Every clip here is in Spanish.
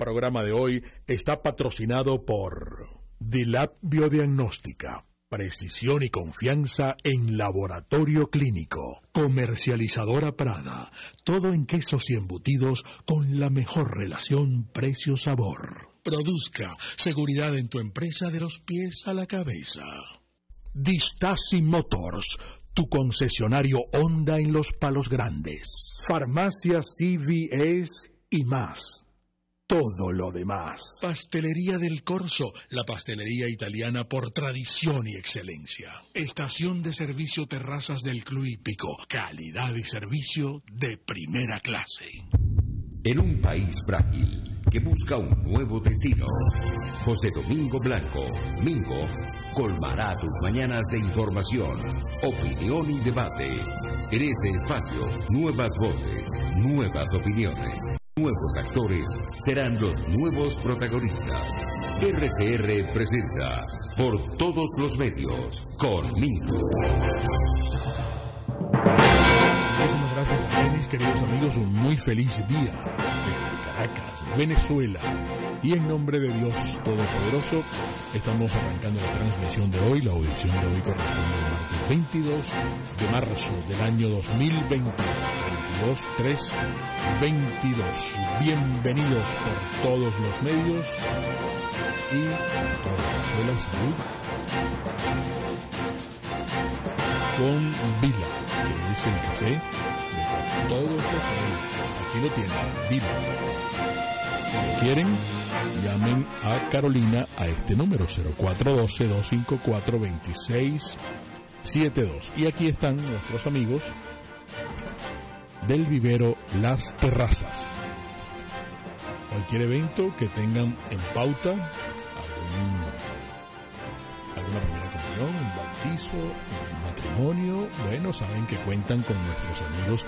programa de hoy está patrocinado por DILAB Biodiagnóstica. Precisión y confianza en laboratorio clínico. Comercializadora Prada. Todo en quesos y embutidos con la mejor relación precio-sabor. Produzca. Seguridad en tu empresa de los pies a la cabeza. Distasi Motors. Tu concesionario Honda en Los Palos Grandes. Farmacia CVS y más. Todo lo demás. Pastelería del Corso, la pastelería italiana por tradición y excelencia. Estación de servicio Terrazas del Club Hípico, calidad y servicio de primera clase. En un país frágil que busca un nuevo destino, José Domingo Blanco, Mingo, colmará tus mañanas de información, opinión y debate. En este espacio, nuevas voces, nuevas opiniones. Nuevos actores serán los nuevos protagonistas. RCR presenta Por Todos los Medios conmigo. Muchísimas gracias a Denis, queridos amigos. Un muy feliz día desde Caracas, Venezuela. Y en nombre de Dios Todopoderoso, estamos arrancando la transmisión de hoy. La audición de hoy corresponde al martes 22 de marzo del año 2020. 2322. Bienvenidos por todos los medios y por Venezuela Salud con Vila, que es el café de todos los medios. Aquí lo tienen, Vila. Si quieren, llamen a Carolina a este número 0412-254-2672. Y aquí están nuestros amigos del vivero Las Terrazas. Cualquier evento que tengan en pauta, alguna primera comunión, un bautizo, un matrimonio, bueno, saben que cuentan con nuestros amigos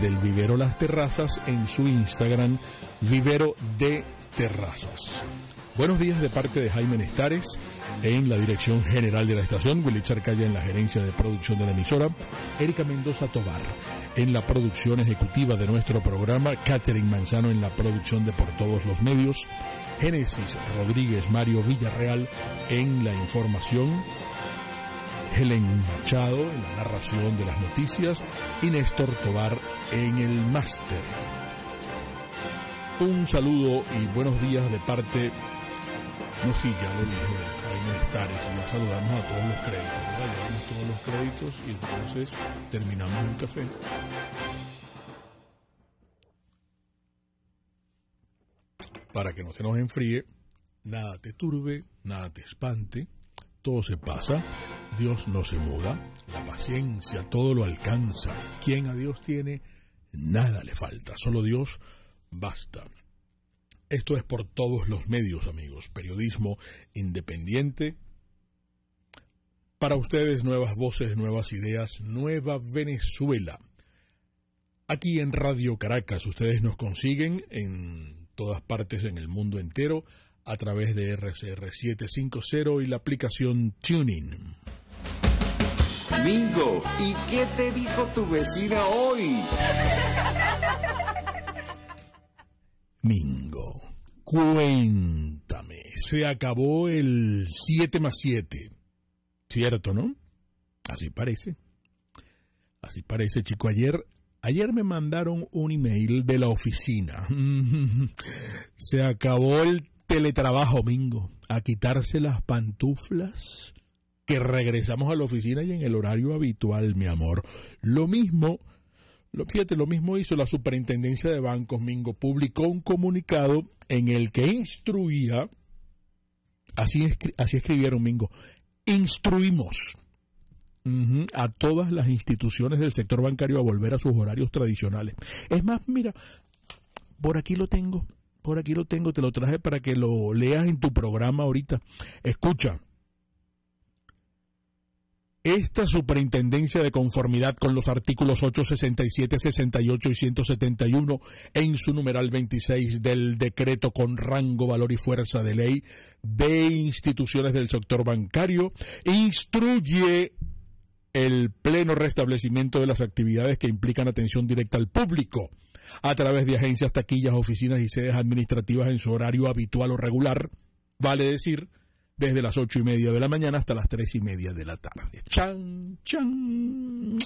del vivero Las Terrazas en su Instagram, vivero de terrazas. Buenos días de parte de Jaime Estares en la dirección general de la estación, Willy Charcaya en la gerencia de producción de la emisora, Erika Mendoza Tobar en la producción ejecutiva de nuestro programa, Catherine Manzano en la producción de Por Todos los Medios, Génesis Rodríguez, Mario Villarreal en la información, Helen Machado en la narración de las noticias y Néstor Tobar en el máster. Un saludo y buenos días de parte... No, sí, ya lo dije, Jaime Estares, ya saludamos a todos los créditos, ¿verdad? Ya damos todos los créditos y entonces terminamos el café. Para que no se nos enfríe, nada te turbe, nada te espante, todo se pasa, Dios no se muda, la paciencia todo lo alcanza. Quien a Dios tiene, nada le falta, solo Dios basta. Esto es Por Todos los Medios, amigos. Periodismo independiente. Para ustedes, nuevas voces, nuevas ideas, nueva Venezuela. Aquí en Radio Caracas, ustedes nos consiguen en todas partes en el mundo entero a través de RCR750 y la aplicación TuneIn. Mingo, ¿y qué te dijo tu vecina hoy? Mingo, cuéntame, se acabó el 7+7, ¿cierto, no? Así parece, chico. Ayer me mandaron un email de la oficina. Se acabó el teletrabajo, Mingo, a quitarse las pantuflas, que regresamos a la oficina y en el horario habitual, mi amor. Fíjate, lo mismo hizo la Superintendencia de Bancos, Mingo. Publicó un comunicado en el que instruía, así escribieron, Mingo, instruimos a todas las instituciones del sector bancario a volver a sus horarios tradicionales. Es más, mira, por aquí lo tengo, te lo traje para que lo leas en tu programa ahorita. Escucha. Esta Superintendencia, de conformidad con los artículos 8, 67, 68 y 171 en su numeral 26 del decreto con rango, valor y fuerza de ley de instituciones del sector bancario, instruye el pleno restablecimiento de las actividades que implican atención directa al público, a través de agencias, taquillas, oficinas y sedes administrativas en su horario habitual o regular, vale decir, desde las 8:30 de la mañana hasta las 3:30 de la tarde. ¡Chan, chan!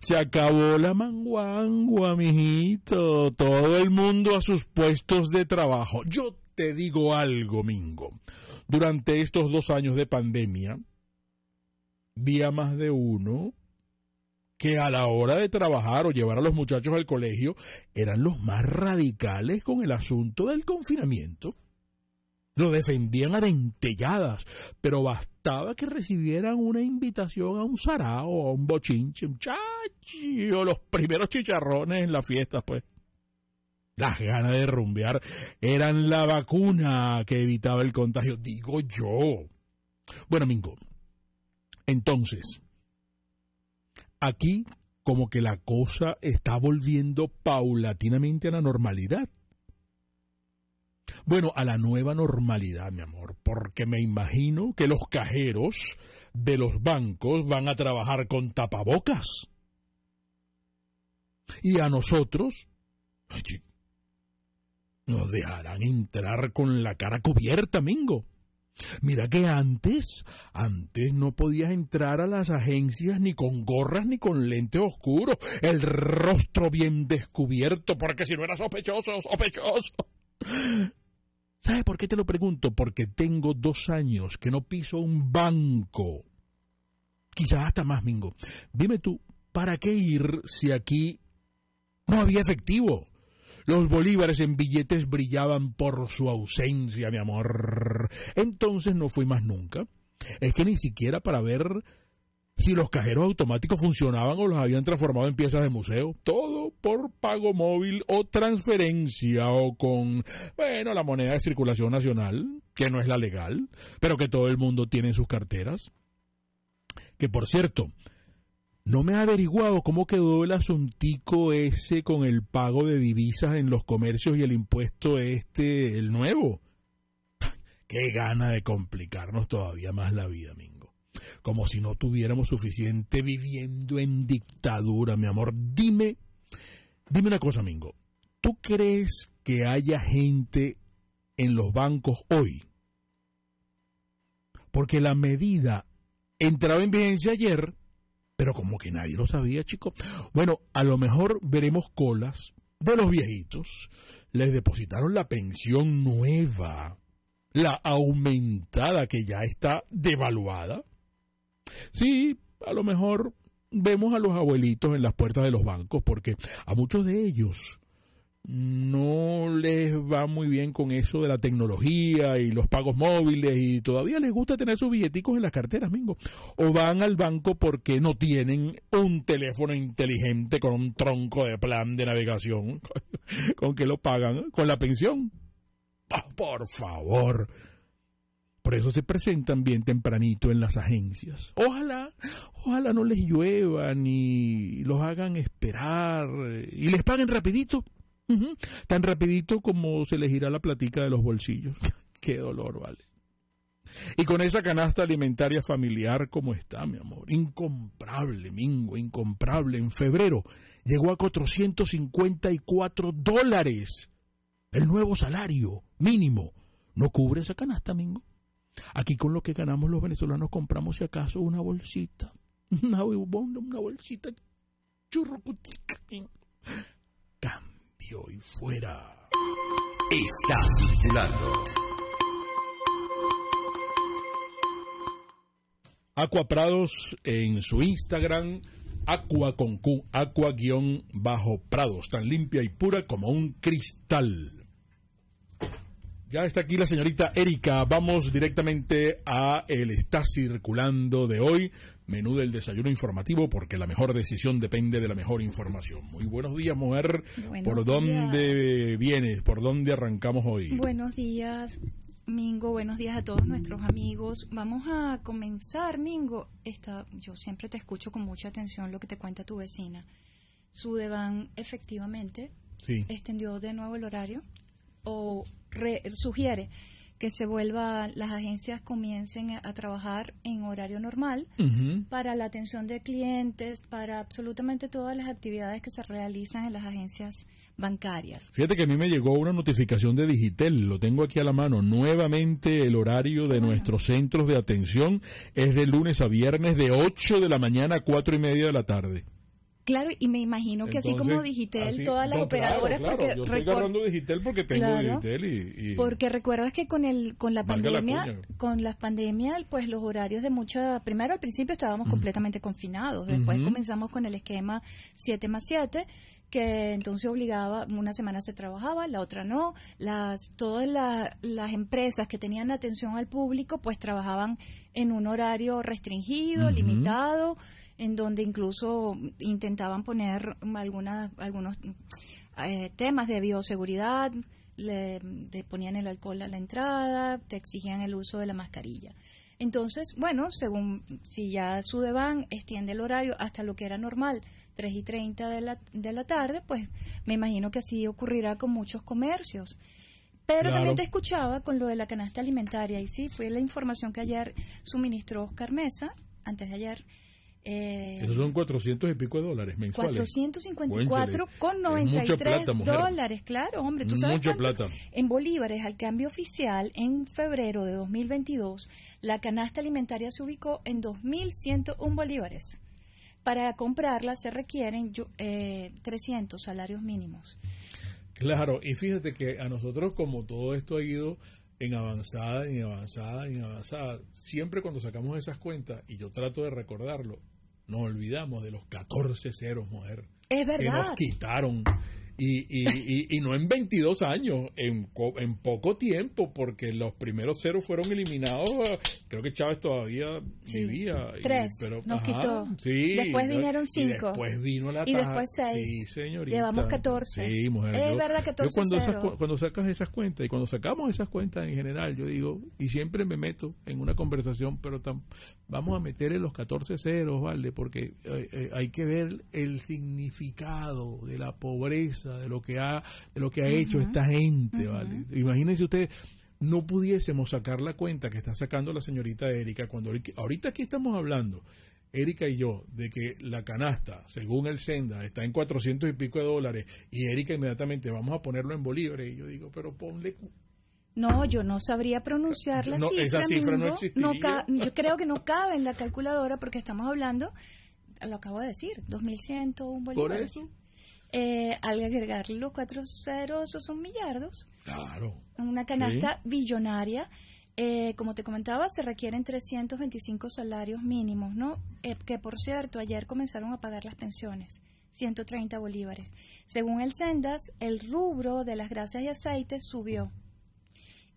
Se acabó la manguangua, mijito. Todo el mundo a sus puestos de trabajo. Yo te digo algo, Mingo. Durante estos 2 años de pandemia, vi a más de uno que a la hora de trabajar o llevar a los muchachos al colegio eran los más radicales con el asunto del confinamiento. Lo defendían a dentelladas, pero bastaba que recibieran una invitación a un sarao, a un bochinche, un chachi, o los primeros chicharrones en las fiestas, pues. Las ganas de rumbear eran la vacuna que evitaba el contagio, digo yo. Bueno, Mingo, entonces, aquí como que la cosa está volviendo paulatinamente a la normalidad. Bueno, a la nueva normalidad, mi amor, porque me imagino que los cajeros de los bancos van a trabajar con tapabocas. Y a nosotros, oye, nos dejarán entrar con la cara cubierta, Mingo. Mira que antes no podías entrar a las agencias ni con gorras ni con lentes oscuros, el rostro bien descubierto, porque si no era sospechoso. ¿Sabes por qué te lo pregunto? Porque tengo 2 años que no piso un banco. Quizás hasta más, Mingo. Dime tú, ¿para qué ir si aquí no había efectivo? Los bolívares en billetes brillaban por su ausencia, mi amor. Entonces no fui más nunca. Es que ni siquiera para ver si los cajeros automáticos funcionaban o los habían transformado en piezas de museo. Todo por pago móvil o transferencia o con, bueno, la moneda de circulación nacional, que no es la legal, pero que todo el mundo tiene en sus carteras. Que, por cierto, no me ha averiguado cómo quedó el asuntico ese con el pago de divisas en los comercios y el impuesto este, el nuevo. Qué gana de complicarnos todavía más la vida, Mingo. Como si no tuviéramos suficiente viviendo en dictadura, mi amor. Dime una cosa, Mingo. ¿Tú crees que haya gente en los bancos hoy? Porque la medida entraba en vigencia ayer, pero como que nadie lo sabía, chico. Bueno, a lo mejor veremos colas de los viejitos. Les depositaron la pensión nueva, la aumentada que ya está devaluada. Sí, a lo mejor vemos a los abuelitos en las puertas de los bancos, porque a muchos de ellos no les va muy bien con eso de la tecnología y los pagos móviles, y todavía les gusta tener sus billeticos en las carteras, Mingo. O van al banco porque no tienen un teléfono inteligente con un tronco de plan de navegación. ¿Con qué lo pagan? ¿Con la pensión? ¡Oh, por favor! Por eso se presentan bien tempranito en las agencias. Ojalá no les llueva ni los hagan esperar y les paguen rapidito. Tan rapidito como se les irá la platica de los bolsillos. Qué dolor, vale. Y con esa canasta alimentaria familiar como está, mi amor. Incomprable, Mingo, incomprable. En febrero llegó a $454. El nuevo salario mínimo no cubre esa canasta, Mingo. Aquí con lo que ganamos los venezolanos compramos, si acaso, una bolsita. Una bolsita churrucutica. Cambio y fuera. Estás circulando. Aquaprados en su Instagram. Aqua con Q. Aqua_Prados. Tan limpia y pura como un cristal. Ya está aquí la señorita Erika. Vamos directamente a el Está Circulando de hoy. Menú del desayuno informativo, porque la mejor decisión depende de la mejor información. Muy buenos días, mujer. ¿Por dónde vienes? ¿Por dónde arrancamos hoy? Buenos días, Mingo. Buenos días a todos nuestros amigos. Vamos a comenzar, Mingo. Yo siempre te escucho con mucha atención lo que te cuenta tu vecina. Sudeban, efectivamente, sí, extendió de nuevo el horario. Sugiere que se vuelva, las agencias comiencen a trabajar en horario normal para la atención de clientes, para absolutamente todas las actividades que se realizan en las agencias bancarias. Fíjate que a mí me llegó una notificación de Digitel, lo tengo aquí a la mano, nuevamente el horario de nuestros centros de atención es de lunes a viernes de 8 de la mañana a 4:30 de la tarde. Claro, y me imagino que entonces, así como Digitel, así, todas las operadoras... Claro, porque yo estoy agarrando Digitel porque tengo Digitel y... Porque recuerdas que con la pandemia, pues los horarios de muchas... Primero, al principio estábamos completamente confinados, después comenzamos con el esquema 7+7, que entonces obligaba, una semana se trabajaba, la otra no, todas las empresas que tenían atención al público pues trabajaban en un horario restringido, limitado, en donde incluso intentaban poner algunos temas de bioseguridad, le ponían el alcohol a la entrada, te exigían el uso de la mascarilla. Entonces, bueno, según si ya Sudeban extiende el horario hasta lo que era normal, 3:30 de la tarde, pues me imagino que así ocurrirá con muchos comercios. Pero también te escuchaba con lo de la canasta alimentaria, y sí, fue la información que ayer suministró Oscar Mesa, antes de ayer. Esos son $400 y pico mensuales. 454,93 dólares, claro, hombre. ¿Tú sabes mucho plata? En bolívares, al cambio oficial, en febrero de 2022, la canasta alimentaria se ubicó en 2.101 bolívares. Para comprarla se requieren 300 salarios mínimos. Claro, y fíjate que a nosotros, como todo esto ha ido... en avanzada, siempre cuando sacamos esas cuentas, y yo trato de recordarlo, nos olvidamos de los 14 ceros, mujer. Es verdad. Que nos quitaron, y no en 22 años, en poco tiempo, porque los primeros ceros fueron eliminados, creo que Chávez todavía vivía. 3, nos quitó. Sí, después vinieron 5. Después vino la taja. Y después 6. Sí, señorita. Llevamos 14. Sí, mujer. Es verdad, 14 cuando sacas esas cuentas, y cuando sacamos esas cuentas en general, yo digo, y siempre me meto en una conversación, pero vamos a meter en los 14 ceros, ¿vale? Porque hay que ver el significado de la pobreza, de lo que ha hecho esta gente, ¿vale? Imagínense ustedes, no pudiésemos sacar la cuenta que está sacando la señorita Erika, cuando ahorita aquí estamos hablando, Erika y yo, de que la canasta, según el Senda, está en $400 y pico, y Erika inmediatamente, vamos a ponerlo en bolívares, y yo digo, pero ponle... No, yo no sabría pronunciar la cifra. Esa cifra no existiría. Yo creo que no cabe en la calculadora, porque estamos hablando, lo acabo de decir, 2.101 bolívares. Por eso... al agregar los 4 ceros, esos son millardos. Claro. Una canasta billonaria. Como te comentaba, se requieren 325 salarios mínimos, ¿no? Que, por cierto, ayer comenzaron a pagar las pensiones, 130 bolívares. Según el Sendas, el rubro de las grasas y aceites subió.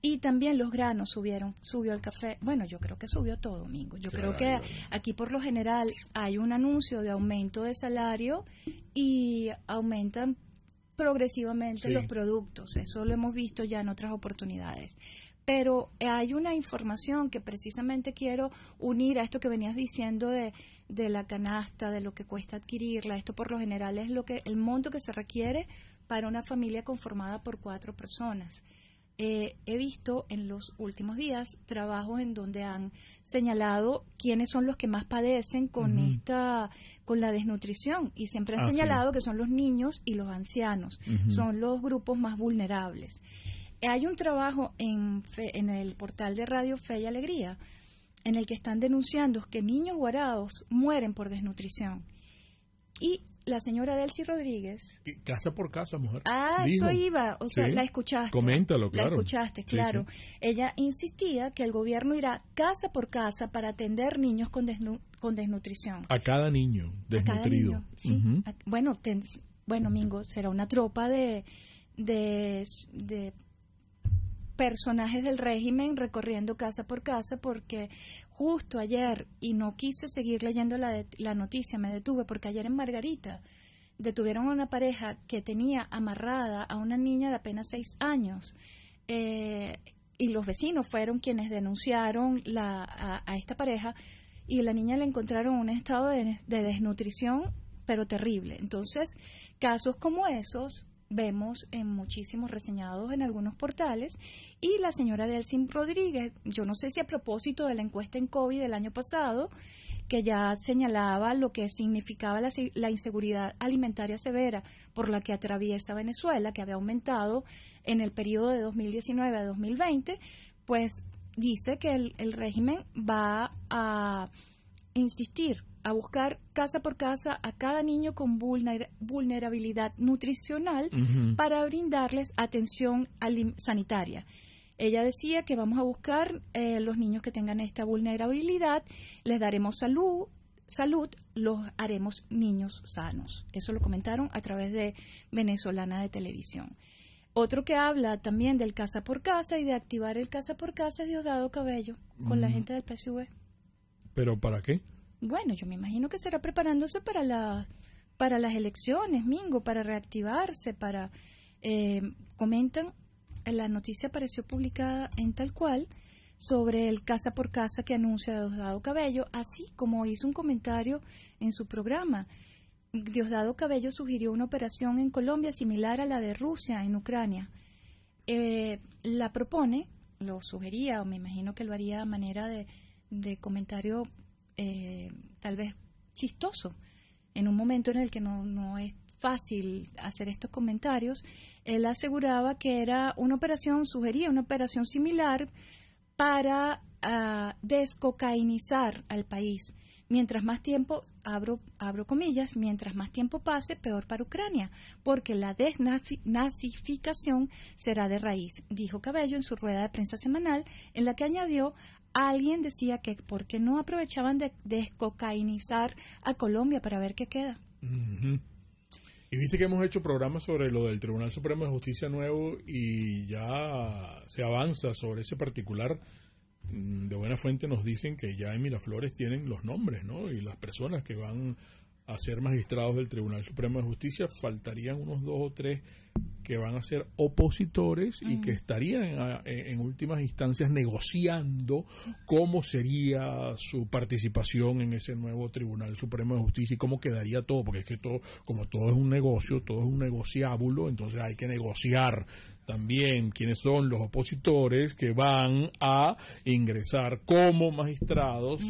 Y también los granos subieron, subió el café. Bueno, yo creo que subió todo, Domingo. Yo creo que aquí por lo general hay un anuncio de aumento de salario y aumentan progresivamente los productos. Eso lo hemos visto ya en otras oportunidades. Pero hay una información que precisamente quiero unir a esto que venías diciendo de la canasta, de lo que cuesta adquirirla. Esto por lo general es el monto que se requiere para una familia conformada por 4 personas. He visto en los últimos días trabajos en donde han señalado quiénes son los que más padecen con la desnutrición, y siempre han señalado que son los niños y los ancianos, son los grupos más vulnerables. Hay un trabajo en el portal de Radio Fe y Alegría en el que están denunciando que niños guarados mueren por desnutrición, y la señora Delcy Rodríguez... Casa por casa, mujer. Eso iba. O sea, la escuchaste. Coméntalo, claro. La escuchaste, claro. Sí, sí. Ella insistía que el gobierno irá casa por casa para atender niños con desnutrición. A cada niño desnutrido. A cada niño, sí. Bueno, Mingo, será una tropa de personajes del régimen recorriendo casa por casa, porque justo ayer, y no quise seguir leyendo la noticia, me detuve, porque ayer en Margarita detuvieron a una pareja que tenía amarrada a una niña de apenas 6 años, y los vecinos fueron quienes denunciaron a esta pareja, y la niña la encontraron en un estado de desnutrición, pero terrible. Entonces, casos como esos vemos en muchísimos reseñados en algunos portales. Y la señora Delcy Rodríguez, yo no sé si a propósito de la encuesta en COVID del año pasado, que ya señalaba lo que significaba la inseguridad alimentaria severa por la que atraviesa Venezuela, que había aumentado en el periodo de 2019 a 2020, pues dice que el régimen va a insistir a buscar casa por casa a cada niño con vulnerabilidad nutricional para brindarles atención sanitaria. Ella decía que vamos a buscar los niños que tengan esta vulnerabilidad, les daremos salud, los haremos niños sanos. Eso lo comentaron a través de Venezolana de Televisión. Otro que habla también del casa por casa y de activar el casa por casa es Diosdado Cabello con la gente del PSV. ¿Pero para qué? Bueno, yo me imagino que será preparándose para las elecciones, Mingo, para reactivarse, para... comentan, la noticia apareció publicada en Tal Cual sobre el casa por casa que anuncia Diosdado Cabello, así como hizo un comentario en su programa. Diosdado Cabello sugirió una operación en Colombia similar a la de Rusia en Ucrania. La propone, lo sugería, o me imagino que lo haría a manera de comentario tal vez chistoso, en un momento en el que no es fácil hacer estos comentarios. Él aseguraba que era una operación, sugería una operación similar para descocainizar al país. Mientras más tiempo, abro comillas, mientras más tiempo pase, peor para Ucrania, porque la desnazificación será de raíz, dijo Cabello en su rueda de prensa semanal, en la que añadió: alguien decía que por qué no aprovechaban de descocainizar a Colombia para ver qué queda. Y viste que hemos hecho programas sobre lo del Tribunal Supremo de Justicia nuevo y ya se avanza sobre ese particular. De buena fuente nos dicen que ya en Miraflores tienen los nombres, ¿no?, y las personas que van a ser magistrados del Tribunal Supremo de Justicia. Faltarían unos 2 o 3 que van a ser opositores y que estarían en últimas instancias negociando cómo sería su participación en ese nuevo Tribunal Supremo de Justicia y cómo quedaría todo, porque es que todo, como todo es un negocio, todo es un negociábulo, entonces hay que negociar también quiénes son los opositores que van a ingresar como magistrados,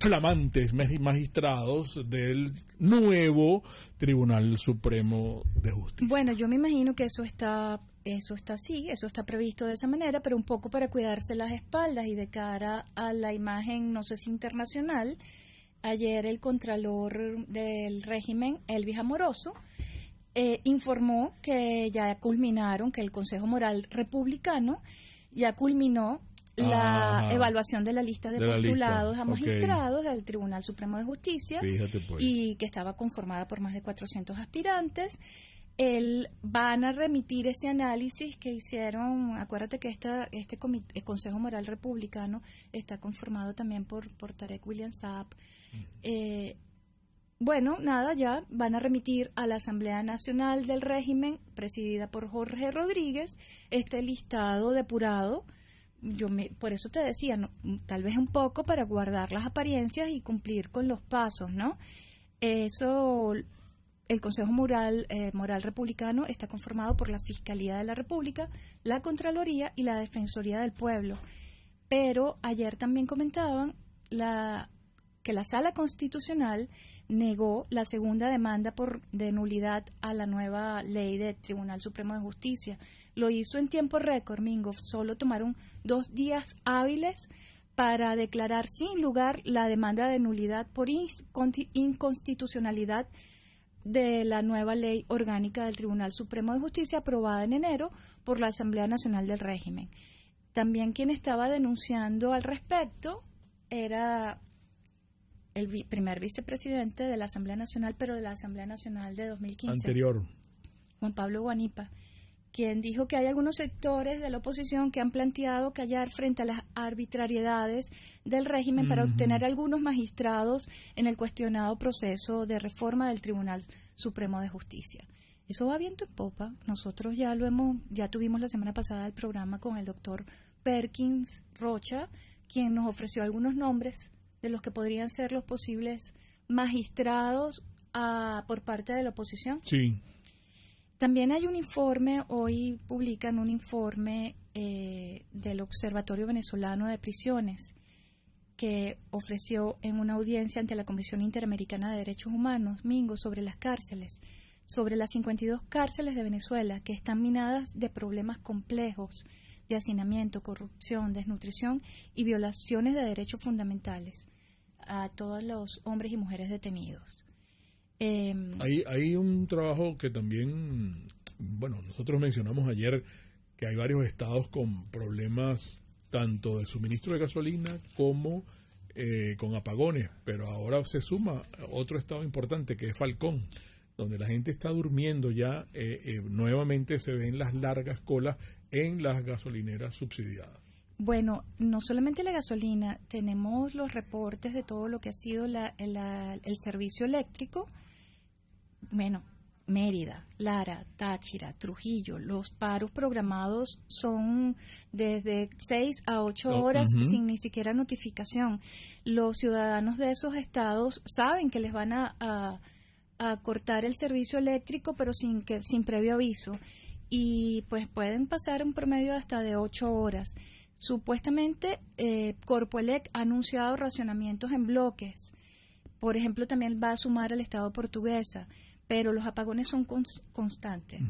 flamantes magistrados del nuevo Tribunal Supremo de Justicia. Bueno, yo me imagino que eso está así, eso está previsto de esa manera, pero un poco para cuidarse las espaldas y de cara a la imagen, no sé si internacional. Ayer el contralor del régimen, Elvis Amoroso, informó que ya culminaron, que el Consejo Moral Republicano ya culminó la evaluación de la lista de postulados a magistrados del Tribunal Supremo de Justicia, pues, y que estaba conformada por más de 400 aspirantes. Van a remitir ese análisis que hicieron. Acuérdate que el Consejo Moral Republicano está conformado también por Tarek William Saab. Bueno, nada, ya van a remitir a la Asamblea Nacional del régimen, presidida por Jorge Rodríguez, este listado depurado. Por eso te decía, no, tal vez un poco para guardar las apariencias y cumplir con los pasos, ¿no? Eso, el Consejo Moral Republicano está conformado por la Fiscalía de la República, la Contraloría y la Defensoría del Pueblo. Pero ayer también comentaban que la Sala Constitucional negó la segunda demanda de nulidad a la nueva ley del Tribunal Supremo de Justicia. Lo hizo en tiempo récord, Mingo. Solo tomaron 2 días hábiles para declarar sin lugar la demanda de nulidad por inconstitucionalidad de la nueva ley orgánica del Tribunal Supremo de Justicia, aprobada en enero por la Asamblea Nacional del régimen. También quien estaba denunciando al respecto era el primer vicepresidente de la Asamblea Nacional, pero de la Asamblea Nacional de 2015. Anterior. Juan Pablo Guanipa, quien dijo que hay algunos sectores de la oposición que han planteado callar frente a las arbitrariedades del régimen para obtener algunos magistrados en el cuestionado proceso de reforma del Tribunal Supremo de Justicia. Eso va viento en popa. Nosotros ya tuvimos la semana pasada el programa con el doctor Perkins Rocha, quien nos ofreció algunos nombres de los que podrían ser los posibles magistrados por parte de la oposición. Sí. También hay un informe, hoy publican un informe del Observatorio Venezolano de Prisiones, que ofreció en una audiencia ante la Comisión Interamericana de Derechos Humanos, Mingo, sobre las cárceles, sobre las 52 cárceles de Venezuela que están minadas de problemas complejos de hacinamiento, corrupción, desnutrición y violaciones de derechos fundamentales a todos los hombres y mujeres detenidos. Hay un trabajo que también, bueno, nosotros mencionamos ayer que hay varios estados con problemas tanto de suministro de gasolina como con apagones, pero ahora se suma otro estado importante que es Falcón, donde la gente está durmiendo ya, nuevamente se ven las largas colas en las gasolineras subsidiadas. Bueno, no solamente la gasolina, tenemos los reportes de todo lo que ha sido el servicio eléctrico. Bueno, Mérida, Lara, Táchira, Trujillo, los paros programados son desde 6 a 8 horas sin ni siquiera notificación. Los ciudadanos de esos estados saben que les van a cortar el servicio eléctrico, pero sin previo aviso. Y pues pueden pasar un promedio hasta de 8 horas. Supuestamente, Corpoelec ha anunciado racionamientos en bloques. Por ejemplo, también va a sumar al Estado portuguesa, pero los apagones son constantes.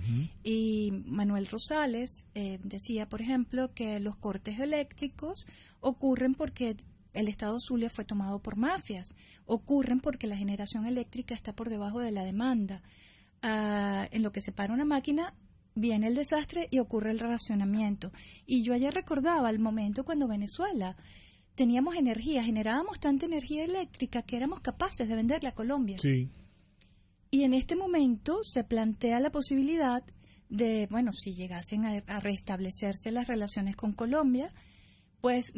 Y Manuel Rosales decía, por ejemplo, que los cortes eléctricos ocurren porque el Estado Zulia fue tomado por mafias, ocurren porque la generación eléctrica está por debajo de la demanda. En lo que se para una máquina, viene el desastre y ocurre el racionamiento. Y yo ayer recordaba el momento cuando Venezuela teníamos energía, generábamos tanta energía eléctrica que éramos capaces de venderla a Colombia. Sí. Y en este momento se plantea la posibilidad de, bueno, si llegasen a restablecerse las relaciones con Colombia, pues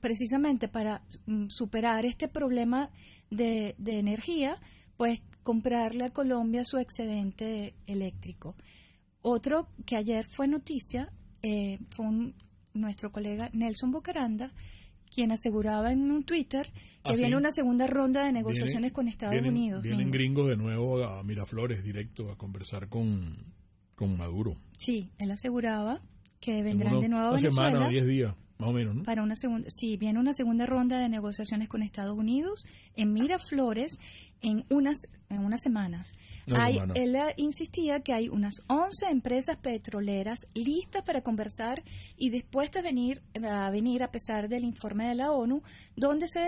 precisamente para superar este problema de energía, pues comprarle a Colombia su excedente eléctrico. Otro que ayer fue noticia fue nuestro colega Nelson Bucaranda, quien aseguraba en un Twitter que viene una segunda ronda de negociaciones con Estados Unidos. Vienen gringos de nuevo a Miraflores directo a conversar con Maduro. Sí, él aseguraba que vendrán de nuevo a Venezuela. Una semana, 10 días, más o menos, ¿no? Para una segunda, sí, viene una segunda ronda de negociaciones con Estados Unidos en Miraflores en unas semanas. Él insistía que hay unas 11 empresas petroleras listas para conversar y dispuestas a venir a pesar del informe de la ONU, donde se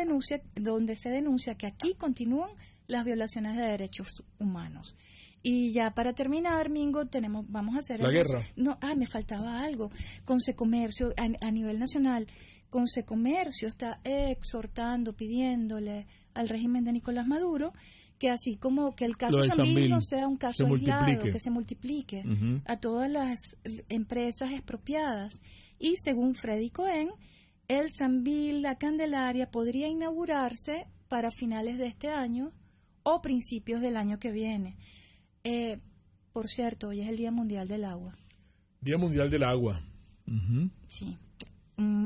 denuncia que aquí continúan las violaciones de derechos humanos. Y ya para terminar, Mingo, vamos a hacer la guerra. No, me faltaba algo. Consecomercio a nivel nacional, Consecomercio está exhortando, pidiéndole al régimen de Nicolás Maduro que así como que el caso Sambil no sea un caso aislado, que se multiplique a todas las empresas expropiadas. Y según Freddy Cohen, el Sambil, la Candelaria, podría inaugurarse para finales de este año o principios del año que viene. Por cierto, hoy es el Día Mundial del Agua. Día Mundial del Agua. Sí,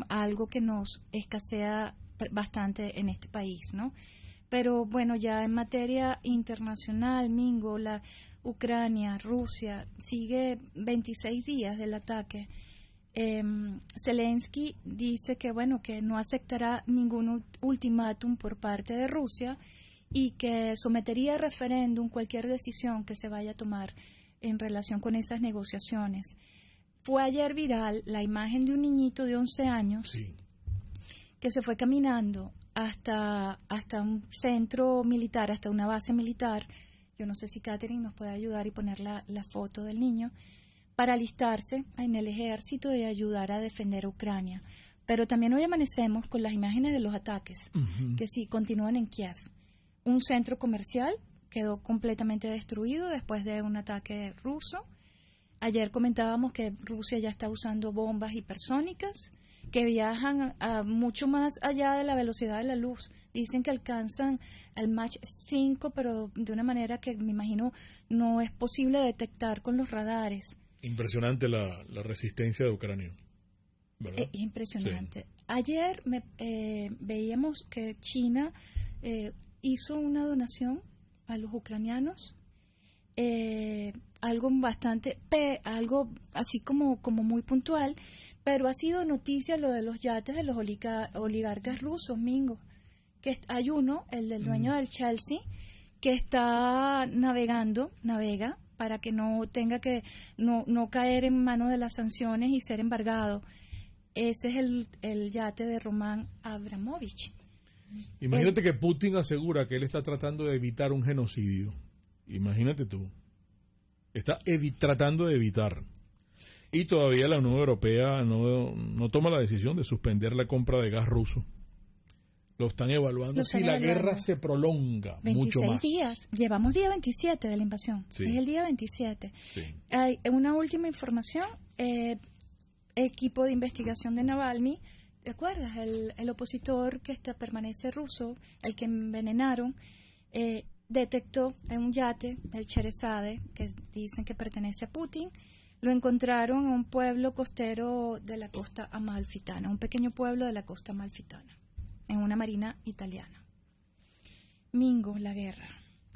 algo que nos escasea bastante en este país, ¿no? Pero bueno, ya en materia internacional, Mingo, Ucrania, Rusia, sigue 26 días del ataque. Zelensky dice que, bueno, que no aceptará ningún ultimátum por parte de Rusia y que sometería a referéndum cualquier decisión que se vaya a tomar en relación con esas negociaciones. Fue ayer viral la imagen de un niñito de 11 años que se fue caminando hasta un centro militar, hasta una base militar. Yo no sé si Catherine nos puede ayudar y poner la foto del niño, para alistarse en el ejército y ayudar a defender a Ucrania. Pero también hoy amanecemos con las imágenes de los ataques, que sí, continúan en Kiev. Un centro comercial quedó completamente destruido después de un ataque ruso. Ayer comentábamos que Rusia ya está usando bombas hipersónicas que viajan mucho más allá de la velocidad de la luz. Dicen que alcanzan el Mach 5, pero de una manera que me imagino no es posible detectar con los radares. Impresionante la resistencia de Ucrania, ¿verdad? Impresionante. Sí. Ayer veíamos que China hizo una donación a los ucranianos algo bastante, algo así como muy puntual, pero ha sido noticia lo de los yates de los oligarcas rusos, Mingo, que hay uno, el del dueño del Chelsea, que está navega para que no tenga que no caer en manos de las sanciones y ser embargado. Ese es el yate de Roman Abramovich. Imagínate que Putin asegura que él está tratando de evitar un genocidio. Imagínate tú. Está tratando de evitar. Y todavía la Unión Europea no toma la decisión de suspender la compra de gas ruso. Lo están evaluando si la guerra se prolonga mucho más. 26 días. Llevamos día 27 de la invasión. Sí. Es el día 27. Sí. Hay una última información. Equipo de investigación de Navalny. ¿Te acuerdas? El opositor que permanece ruso, el que envenenaron, detectó en un yate, el Cherezade, que dicen que pertenece a Putin. Lo encontraron en un pueblo costero de la costa amalfitana, un pequeño pueblo de la costa amalfitana, en una marina italiana. Mingo, la guerra.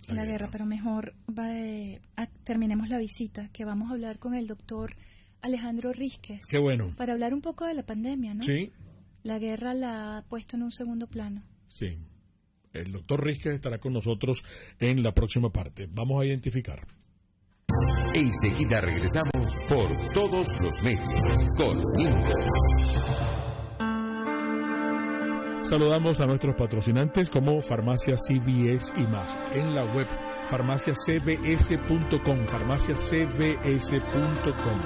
La guerra, pero mejor terminemos la visita, que vamos a hablar con el doctor Alejandro Rísquez. Qué bueno. Para hablar un poco de la pandemia, ¿no? Sí. La guerra la ha puesto en un segundo plano. Sí. El doctor Rísquez estará con nosotros en la próxima parte. Vamos a identificar. Enseguida regresamos por todos los medios con Inter. Saludamos a nuestros patrocinantes como Farmacia CVS y más. En la web farmaciacvs.com, farmaciacvs.com.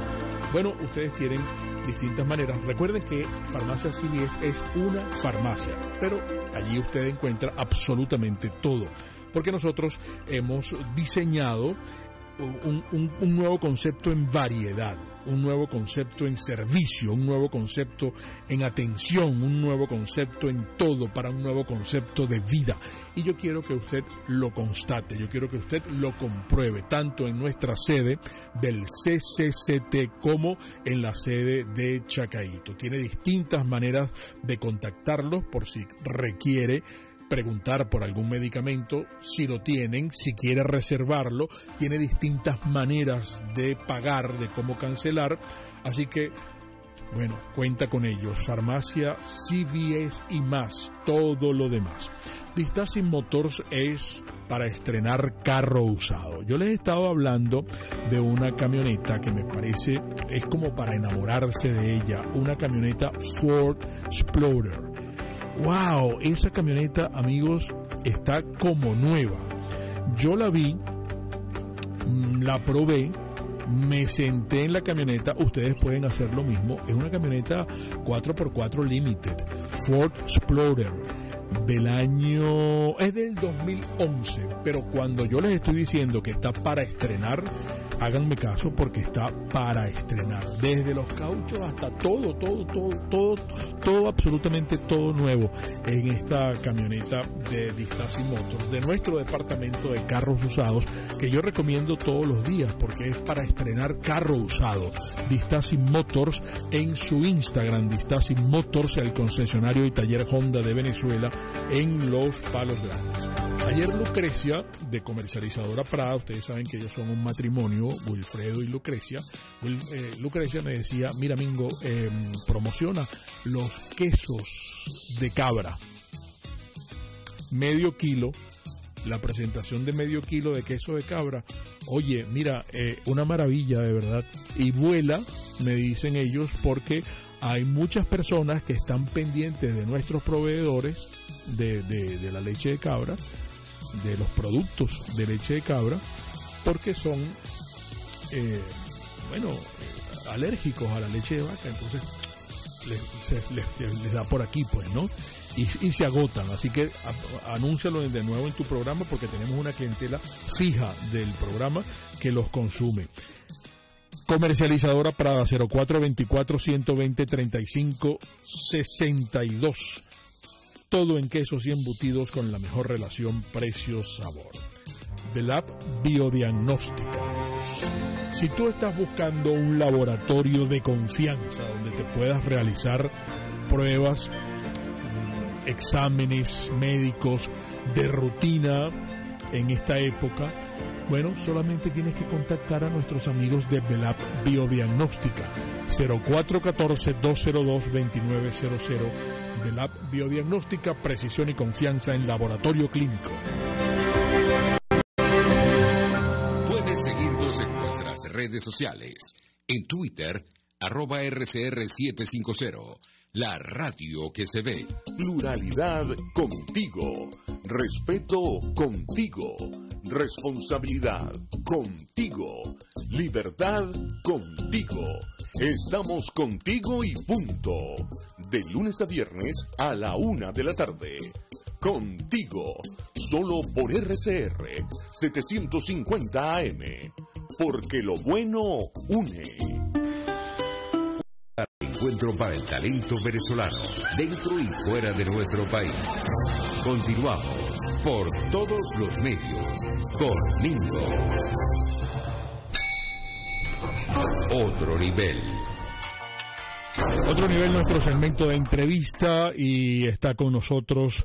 Bueno, ustedes tienen distintas maneras. Recuerden que Farmacia CVS es una farmacia, pero allí usted encuentra absolutamente todo, porque nosotros hemos diseñado un nuevo concepto en variedad, un nuevo concepto en servicio, un nuevo concepto en atención, un nuevo concepto en todo, para un nuevo concepto de vida. Y yo quiero que usted lo constate, yo quiero que usted lo compruebe, tanto en nuestra sede del CCCT como en la sede de Chacaíto. Tiene distintas maneras de contactarlos por si requiere preguntar por algún medicamento, si lo tienen, si quiere reservarlo. Tiene distintas maneras de pagar, de cómo cancelar, así que bueno, cuenta con ellos. Farmacia CVS y más, todo lo demás. Distasi Motors es para estrenar carro usado. Yo les he estado hablando de una camioneta que me parece es como para enamorarse de ella, una camioneta Ford Explorer. ¡Wow! Esa camioneta, amigos, está como nueva. Yo la vi, la probé, me senté en la camioneta. Ustedes pueden hacer lo mismo. Es una camioneta 4x4 Limited, Ford Explorer, es del 2011. Pero cuando yo les estoy diciendo que está para estrenar, háganme caso, porque está para estrenar. Desde los cauchos hasta todo, absolutamente todo nuevo en esta camioneta de Distasi Motors, de nuestro departamento de carros usados, que yo recomiendo todos los días porque es para estrenar carro usado. Distasi Motors en su Instagram, Distasi Motors, el concesionario y taller Honda de Venezuela en Los Palos Grandes. Ayer Lucrecia, de Comercializadora Prada, ustedes saben que ellos son un matrimonio, Wilfredo y Lucrecia. Lucrecia me decía, mira Mingo, promociona los quesos de cabra. Medio kilo, la presentación de medio kilo de queso de cabra. Oye, mira, una maravilla de verdad. Y vuela, me dicen ellos, porque hay muchas personas que están pendientes de nuestros proveedores de la leche de cabra, de los productos de leche de cabra, porque son alérgicos a la leche de vaca. Entonces les da por aquí, pues, ¿no? Y se agotan, así que anúncialo de nuevo en tu programa, porque tenemos una clientela fija del programa que los consume. Comercializadora Prada, 0424-120-3562. Todo en quesos y embutidos con la mejor relación precio-sabor. DILAB Biodiagnóstica. Si tú estás buscando un laboratorio de confianza donde te puedas realizar pruebas, exámenes médicos de rutina en esta época, Bueno, solamente tienes que contactar a nuestros amigos de DILAB Biodiagnóstica, 0414-202-2900. DILAB Biodiagnóstica, precisión y confianza en laboratorio clínico. Puedes seguirnos en nuestras redes sociales. En Twitter, @RCR750. La radio que se ve. Pluralidad contigo. Respeto contigo. Responsabilidad contigo. Libertad contigo. Estamos contigo y punto. De lunes a viernes a la 1 de la tarde. Contigo. Solo por RCR 750 AM. Porque lo bueno une. Encuentro para el talento venezolano, dentro y fuera de nuestro país. Continuamos por todos los medios con Nindo. Otro nivel. Otro nivel, nuestro segmento de entrevista, y está con nosotros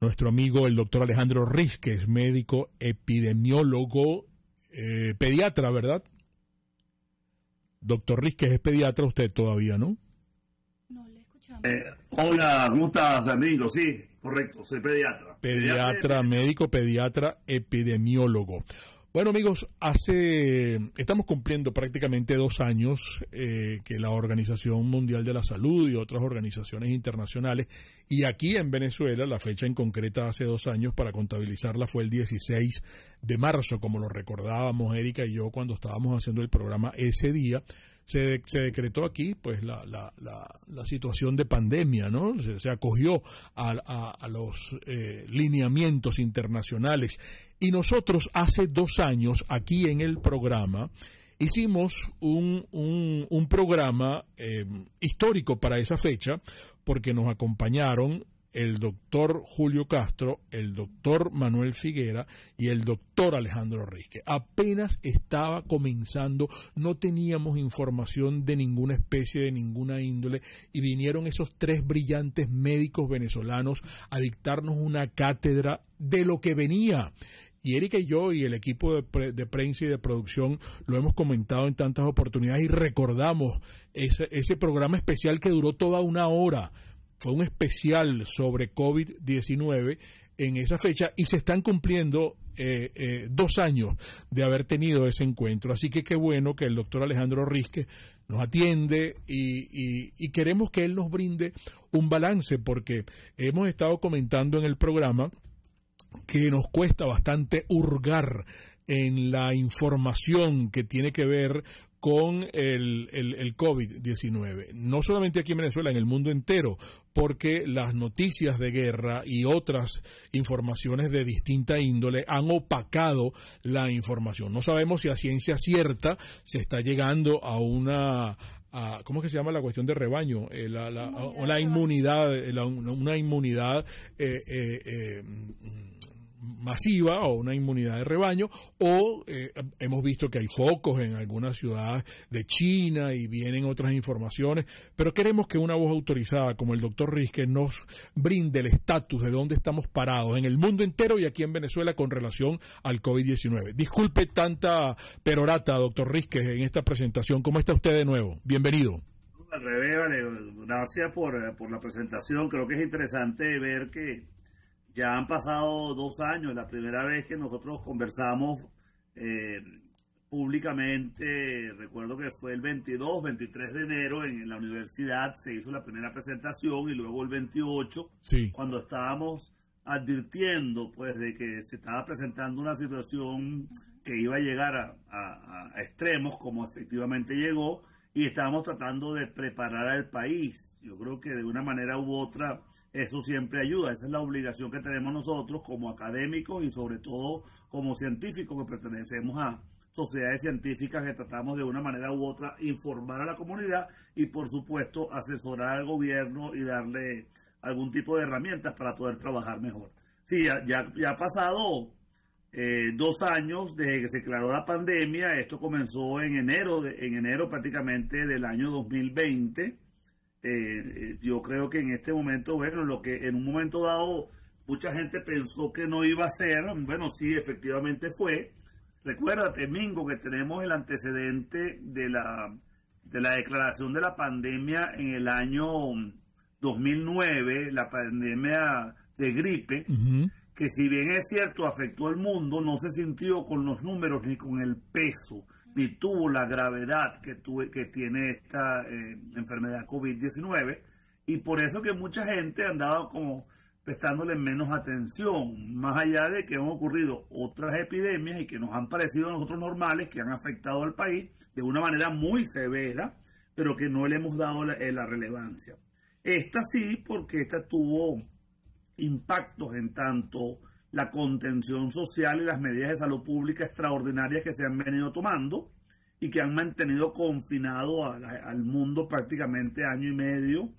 nuestro amigo el doctor Alejandro Rísquez, médico epidemiólogo, pediatra, ¿verdad? Doctor Rísquez es pediatra, usted todavía, ¿no? Hola, ¿cómo estás, amigo? Sí, correcto, soy pediatra. Pediatra, médico, pediatra, epidemiólogo. Bueno, amigos, estamos cumpliendo prácticamente 2 años que la Organización Mundial de la Salud y otras organizaciones internacionales, y aquí en Venezuela, la fecha en concreta hace 2 años para contabilizarla fue el 16 de marzo, como lo recordábamos Erika y yo cuando estábamos haciendo el programa ese día. Se decretó aquí pues la situación de pandemia, ¿no? Se acogió a los lineamientos internacionales. Y nosotros hace 2 años aquí en el programa hicimos un programa histórico para esa fecha, porque nos acompañaron el doctor Julio Castro, el doctor Manuel Figuera y el doctor Alejandro Rísquez. Apenas estaba comenzando, no teníamos información de ninguna especie, de ninguna índole, y vinieron esos 3 brillantes médicos venezolanos a dictarnos una cátedra de lo que venía. Y Erika y yo y el equipo de prensa y de producción lo hemos comentado en tantas oportunidades y recordamos ese programa especial que duró toda 1 hora. Fue un especial sobre COVID-19 en esa fecha y se están cumpliendo 2 años de haber tenido ese encuentro. Así que qué bueno que el doctor Alejandro Rísquez nos atiende y queremos que él nos brinde un balance, porque hemos estado comentando en el programa que nos cuesta bastante hurgar en la información que tiene que ver con el COVID-19, no solamente aquí en Venezuela, en el mundo entero, porque las noticias de guerra y otras informaciones de distinta índole han opacado la información. No sabemos si a ciencia cierta se está llegando a una... ¿cómo es que se llama la cuestión de rebaño? Una inmunidad masiva o una inmunidad de rebaño, o hemos visto que hay focos en algunas ciudades de China y vienen otras informaciones, pero queremos que una voz autorizada como el doctor Rísquez nos brinde el estatus de dónde estamos parados en el mundo entero y aquí en Venezuela con relación al COVID-19. Disculpe tanta perorata, doctor Rísquez, en esta presentación. ¿Cómo está usted de nuevo? Bienvenido. Al revés, vale. Gracias por la presentación. Creo que es interesante ver que ya han pasado 2 años, la primera vez que nosotros conversamos públicamente. Recuerdo que fue el 22, 23 de enero en la universidad se hizo la primera presentación y luego el 28, sí, cuando estábamos advirtiendo pues de que se estaba presentando una situación que iba a llegar a extremos, como efectivamente llegó, y estábamos tratando de preparar al país. Yo creo que de una manera u otra eso siempre ayuda, esa es la obligación que tenemos nosotros como académicos y sobre todo como científicos que pertenecemos a sociedades científicas, que tratamos de una manera u otra informar a la comunidad y por supuesto asesorar al gobierno y darle algún tipo de herramientas para poder trabajar mejor. Sí, ya ha pasado 2 años desde que se declaró la pandemia. Esto comenzó en enero prácticamente del año 2020. Yo creo que en este momento, bueno, lo que en un momento dado mucha gente pensó que no iba a ser, bueno, sí, efectivamente fue, Recuérdate, Mingo, que tenemos el antecedente de la declaración de la pandemia en el año 2009, la pandemia de gripe, que si bien es cierto afectó al mundo, no se sintió con los números ni con el peso, ni tuvo la gravedad que tiene esta enfermedad COVID-19, y por eso que mucha gente andaba como prestándole menos atención, más allá de que han ocurrido otras epidemias y que nos han parecido a nosotros normales, que han afectado al país de una manera muy severa, pero que no le hemos dado la relevancia. Esta sí, porque esta tuvo impactos en tanto la contención social y las medidas de salud pública extraordinarias que se han venido tomando y que han mantenido confinado al mundo prácticamente año y medio,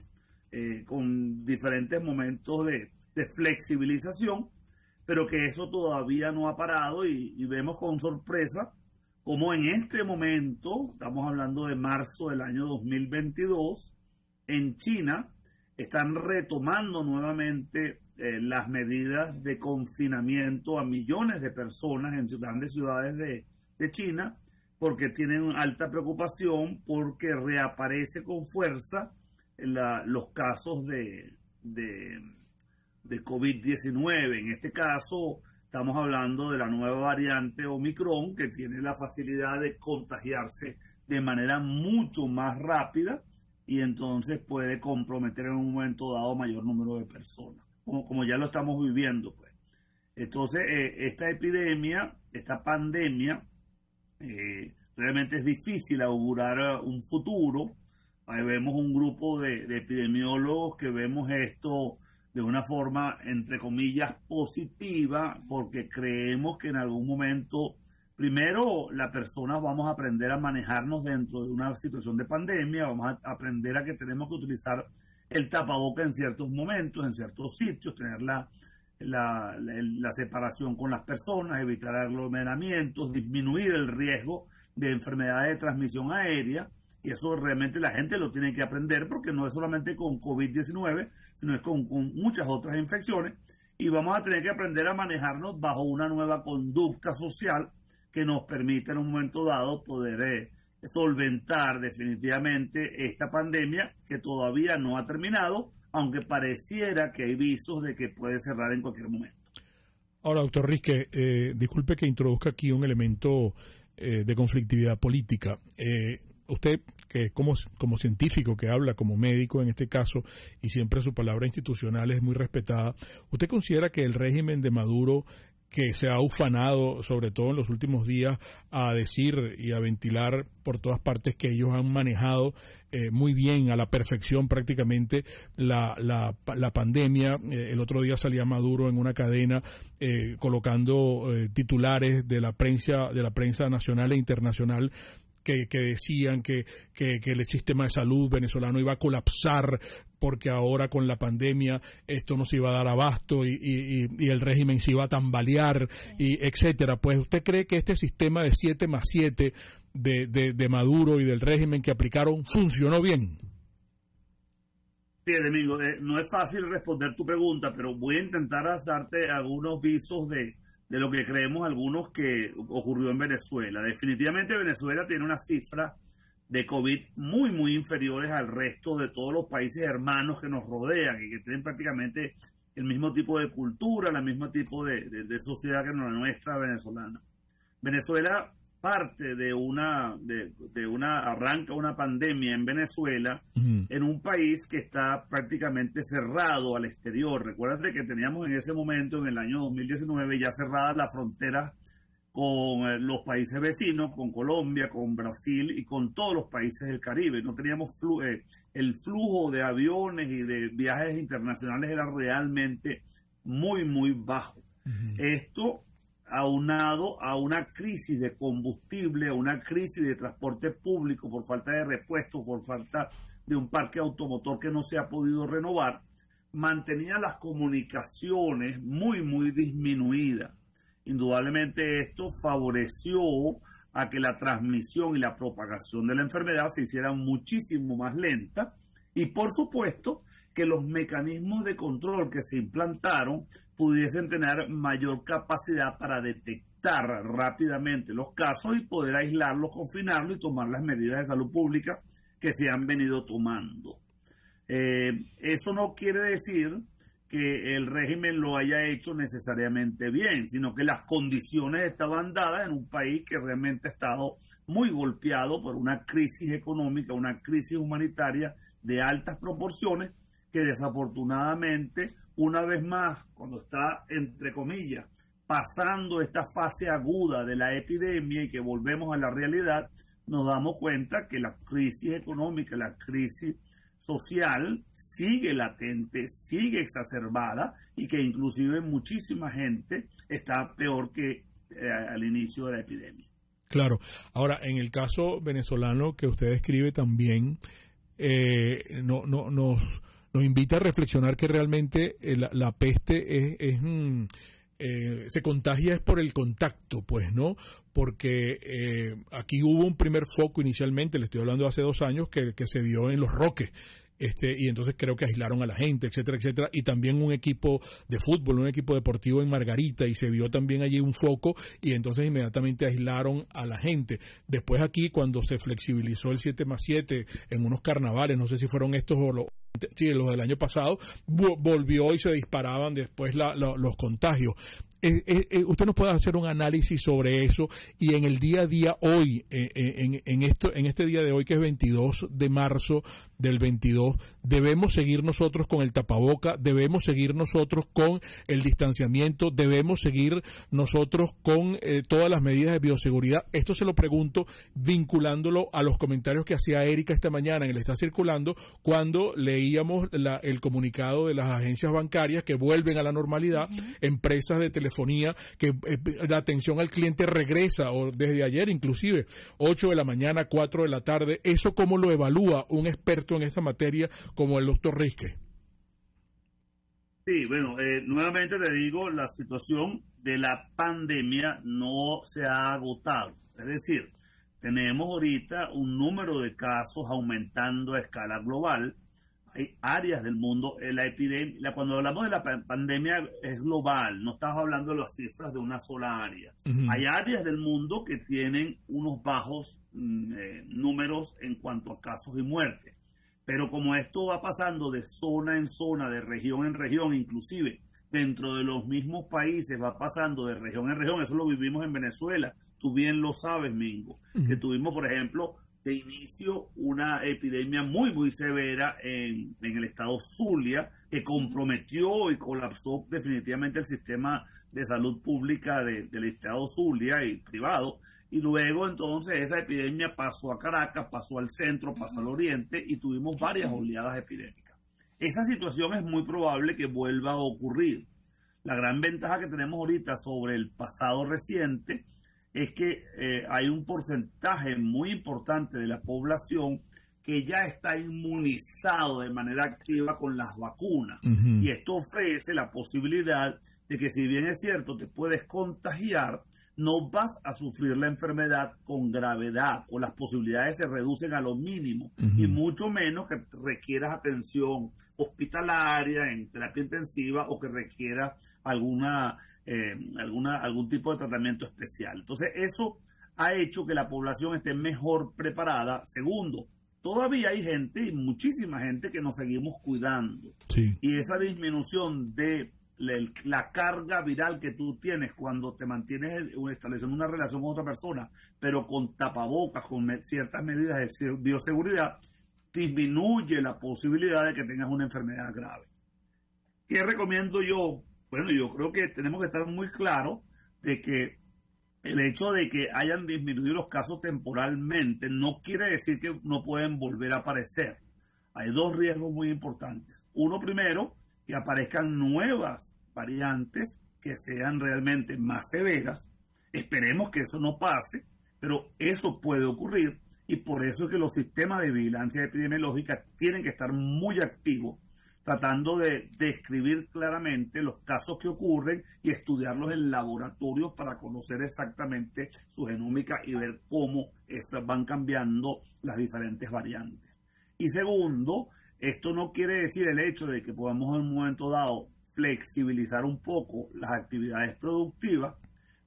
con diferentes momentos de flexibilización, pero que eso todavía no ha parado y vemos con sorpresa cómo en este momento, estamos hablando de marzo del año 2022, en China están retomando nuevamente las medidas de confinamiento a millones de personas en grandes ciudades de China, porque tienen alta preocupación, porque reaparece con fuerza los casos de COVID-19. En este caso estamos hablando de la nueva variante Omicron, que tiene la facilidad de contagiarse de manera mucho más rápida y entonces puede comprometer en un momento dado mayor número de personas, como ya lo estamos viviendo, pues. Entonces, esta pandemia, realmente es difícil augurar un futuro. Ahí vemos un grupo de epidemiólogos que vemos esto de una forma, entre comillas, positiva, porque creemos que en algún momento, primero, las personas vamos a aprender a manejarnos dentro de una situación de pandemia, vamos a aprender a que tenemos que utilizar el tapaboca en ciertos momentos, en ciertos sitios, tener la separación con las personas, evitar aglomeramientos, disminuir el riesgo de enfermedades de transmisión aérea, y eso realmente la gente lo tiene que aprender, porque no es solamente con COVID-19, sino es con muchas otras infecciones, y vamos a tener que aprender a manejarnos bajo una nueva conducta social que nos permita en un momento dado poder solventar definitivamente esta pandemia, que todavía no ha terminado, aunque pareciera que hay visos de que puede cerrar en cualquier momento. Ahora, doctor Rísquez, disculpe que introduzca aquí un elemento de conflictividad política. Usted, que como científico que habla, como médico en este caso, y siempre su palabra institucional es muy respetada, ¿usted considera que el régimen de Maduro, que se ha ufanado, sobre todo en los últimos días, a decir y a ventilar por todas partes que ellos han manejado muy bien, a la perfección prácticamente, la pandemia? El otro día salía Maduro en una cadena colocando titulares de la prensa nacional e internacional, que decían que el sistema de salud venezolano iba a colapsar porque ahora con la pandemia esto no se iba a dar abasto y el régimen se iba a tambalear, y etcétera. Pues, ¿usted cree que este sistema de 7+7 de Maduro y del régimen que aplicaron funcionó bien? Bien, amigo, no es fácil responder tu pregunta, pero voy a intentar darte algunos visos de lo que creemos algunos que ocurrió en Venezuela. Definitivamente Venezuela tiene unas cifras de COVID muy, muy inferiores al resto de todos los países hermanos que nos rodean y que tienen prácticamente el mismo tipo de cultura, el mismo tipo de sociedad que la nuestra venezolana. Venezuela parte arranca una pandemia en Venezuela, en un país que está prácticamente cerrado al exterior. Recuérdate que teníamos en ese momento, en el año 2019, ya cerradas las fronteras con los países vecinos, con Colombia, con Brasil y con todos los países del Caribe. No teníamos el flujo de aviones y de viajes internacionales era realmente muy, muy bajo. Esto aunado a una crisis de combustible, a una crisis de transporte público por falta de repuestos, por falta de un parque automotor que no se ha podido renovar, mantenía las comunicaciones muy, muy disminuidas. Indudablemente esto favoreció a que la transmisión y la propagación de la enfermedad se hicieran muchísimo más lenta, y por supuesto que los mecanismos de control que se implantaron pudiesen tener mayor capacidad para detectar detectar rápidamente los casos y poder aislarlos, confinarlos y tomar las medidas de salud pública que se han venido tomando. Eso no quiere decir que el régimen lo haya hecho necesariamente bien, sino que las condiciones estaban dadas en un país que realmente ha estado muy golpeado por una crisis económica, una crisis humanitaria de altas proporciones, que desafortunadamente, una vez más, cuando está, entre comillas, pasando esta fase aguda de la epidemia y que volvemos a la realidad, nos damos cuenta que la crisis económica, la crisis social sigue latente, sigue exacerbada y que inclusive muchísima gente está peor que al inicio de la epidemia. Claro. Ahora, en el caso venezolano que usted describe también, nos invita a reflexionar que realmente la peste se contagia es por el contacto, pues, ¿no? Porque aquí hubo un primer foco inicialmente, le estoy hablando de hace 2 años, que se dio en Los Roques, y entonces creo que aislaron a la gente, etcétera, etcétera, y también un equipo de fútbol, un equipo deportivo en Margarita, y se vio también allí un foco, y entonces inmediatamente aislaron a la gente. Después aquí, cuando se flexibilizó el 7+7 en unos carnavales, no sé si fueron estos o los... Sí, los del año pasado, volvió y se disparaban después los contagios. ¿Usted nos puede hacer un análisis sobre eso? Y en el día a día hoy, en este día de hoy que es 22 de marzo del 22, ¿debemos seguir nosotros con el tapaboca? ¿Debemos seguir nosotros con el distanciamiento? ¿Debemos seguir nosotros con todas las medidas de bioseguridad? Esto se lo pregunto vinculándolo a los comentarios que hacía Erika esta mañana en el Está Circulando, cuando leíamos el comunicado de las agencias bancarias que vuelven a la normalidad, empresas de telefonía, que la atención al cliente regresa, o desde ayer inclusive, 8 de la mañana, 4 de la tarde, ¿eso cómo lo evalúa un experto en esta materia como el doctor Rísquez? Sí, bueno, nuevamente te digo, la situación de la pandemia no se ha agotado, es decir, tenemos ahorita un número de casos aumentando a escala global, hay áreas del mundo, la epidemia, cuando hablamos de la pandemia es global, no estamos hablando de las cifras de una sola área. Hay áreas del mundo que tienen unos bajos números en cuanto a casos y muertes, pero como esto va pasando de zona en zona, de región en región, inclusive dentro de los mismos países va pasando de región en región, eso lo vivimos en Venezuela, tú bien lo sabes, Mingo, que tuvimos, por ejemplo, de inicio una epidemia muy, muy severa en el estado Zulia, que comprometió y colapsó definitivamente el sistema de salud pública del estado Zulia y privado, y luego entonces esa epidemia pasó a Caracas, pasó al centro, pasó al oriente, y tuvimos varias oleadas epidémicas. Esa situación es muy probable que vuelva a ocurrir. La gran ventaja que tenemos ahorita sobre el pasado reciente es que hay un porcentaje muy importante de la población que ya está inmunizado de manera activa con las vacunas. Y esto ofrece la posibilidad de que, si bien es cierto, te puedes contagiar, no vas a sufrir la enfermedad con gravedad, o las posibilidades se reducen a lo mínimo, y mucho menos que requieras atención hospitalaria, en terapia intensiva, o que requiera algún tipo de tratamiento especial. Entonces, eso ha hecho que la población esté mejor preparada. Segundo, todavía hay gente, y muchísima gente, que nos seguimos cuidando. Sí. Y esa disminución de la carga viral que tú tienes cuando te mantienes estableciendo una relación con otra persona, pero con tapabocas, con ciertas medidas de bioseguridad, disminuye la posibilidad de que tengas una enfermedad grave. ¿Qué recomiendo yo? Bueno, yo creo que tenemos que estar muy claros de que el hecho de que hayan disminuido los casos temporalmente no quiere decir que no pueden volver a aparecer. Hay 2 riesgos muy importantes. Uno, primero, que aparezcan nuevas variantes que sean realmente más severas. Esperemos que eso no pase, pero eso puede ocurrir, y por eso es que los sistemas de vigilancia epidemiológica tienen que estar muy activos, tratando de describir claramente los casos que ocurren y estudiarlos en laboratorios para conocer exactamente su genómica y ver cómo esas van cambiando las diferentes variantes. Y segundo, esto no quiere decir el hecho de que podamos en un momento dado flexibilizar un poco las actividades productivas,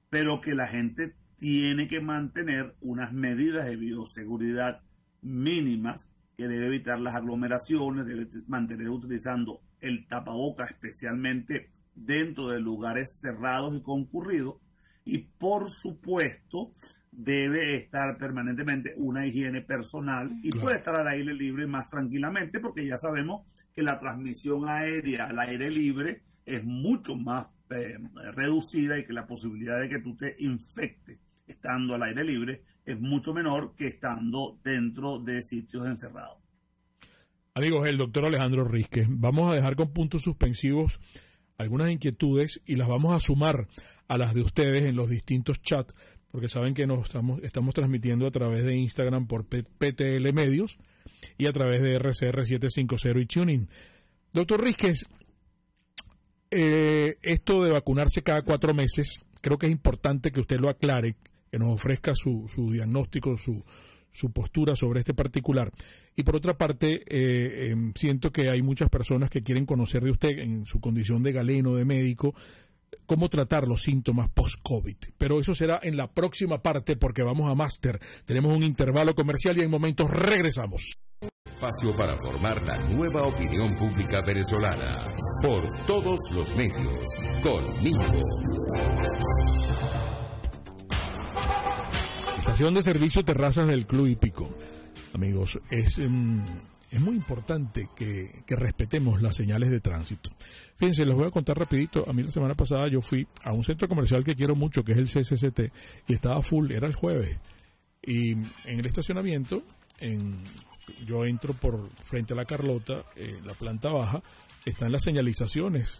pero que la gente tiene que mantener unas medidas de bioseguridad mínimas, que debe evitar las aglomeraciones, debe mantener utilizando el tapaboca, especialmente dentro de lugares cerrados y concurridos, y por supuesto debe estar permanentemente una higiene personal y claro, puede estar al aire libre más tranquilamente, porque ya sabemos que la transmisión aérea al aire libre es mucho más reducida y que la posibilidad de que tú te infectes estando al aire libre es mucho menor que estando dentro de sitios encerrados. Amigos, el doctor Alejandro Rísquez. Vamos a dejar con puntos suspensivos algunas inquietudes y las vamos a sumar a las de ustedes en los distintos chats, porque saben que nos estamos transmitiendo a través de Instagram por PTL Medios y a través de RCR750 y Tuning. Doctor Rísquez, esto de vacunarse cada 4 meses, creo que es importante que usted lo aclare, que nos ofrezca su diagnóstico, su postura sobre este particular. Y por otra parte, siento que hay muchas personas que quieren conocer de usted, en su condición de galeno, de médico, cómo tratar los síntomas post-COVID. Pero eso será en la próxima parte, porque vamos a máster. Tenemos un intervalo comercial y en momentos regresamos. Espacio para formar la nueva opinión pública venezolana. Por todos los medios. Conmigo. Estación de servicio Terrazas del Club Hípico. Amigos, es muy importante que respetemos las señales de tránsito. Fíjense, les voy a contar rapidito. A mí la semana pasada yo fui a un centro comercial que quiero mucho, que es el CCCT, y estaba full, era el jueves. Y en el estacionamiento, yo entro por frente a la Carlota, la planta baja, están las señalizaciones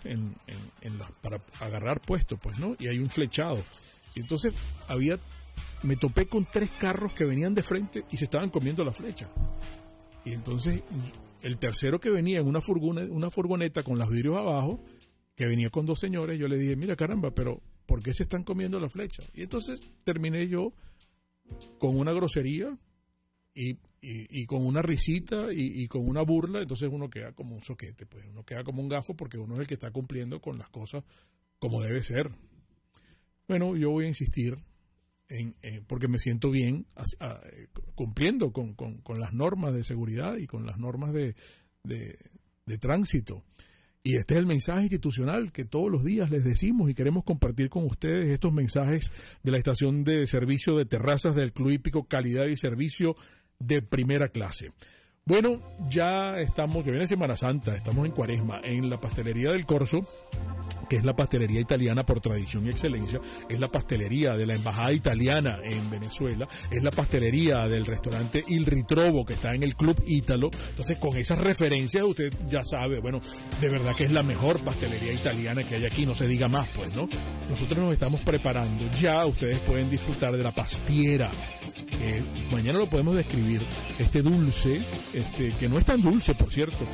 para agarrar puestos, pues, ¿no? Y hay un flechado. Y entonces me topé con 3 carros que venían de frente y se estaban comiendo la flecha. Y entonces el tercero, que venía en una furgoneta con los vidrios abajo, que venía con 2 señores, yo le dije, mira, caramba, pero ¿por qué se están comiendo la flecha? Y entonces terminé yo con una grosería y con una risita y con una burla. Entonces uno queda como un soquete, pues uno queda como un gafo, porque uno es el que está cumpliendo con las cosas como debe ser. Bueno, yo voy a insistir porque me siento bien cumpliendo con las normas de seguridad y con las normas de tránsito. Y este es el mensaje institucional que todos los días les decimos, y queremos compartir con ustedes estos mensajes de la estación de servicio de Terrazas del Club Hípico, calidad y servicio de primera clase. Bueno, que viene Semana Santa, estamos en Cuaresma, en la Pastelería del Corso, que es la pastelería italiana por tradición y excelencia, es la pastelería de la Embajada Italiana en Venezuela, es la pastelería del restaurante Il Ritrovo, que está en el Club Ítalo. Entonces, con esas referencias usted ya sabe, bueno, de verdad que es la mejor pastelería italiana que hay aquí, no se diga más, pues, ¿no? Nosotros nos estamos preparando, ya ustedes pueden disfrutar de la pastiera. Mañana lo podemos describir, este dulce, que no es tan dulce, por cierto,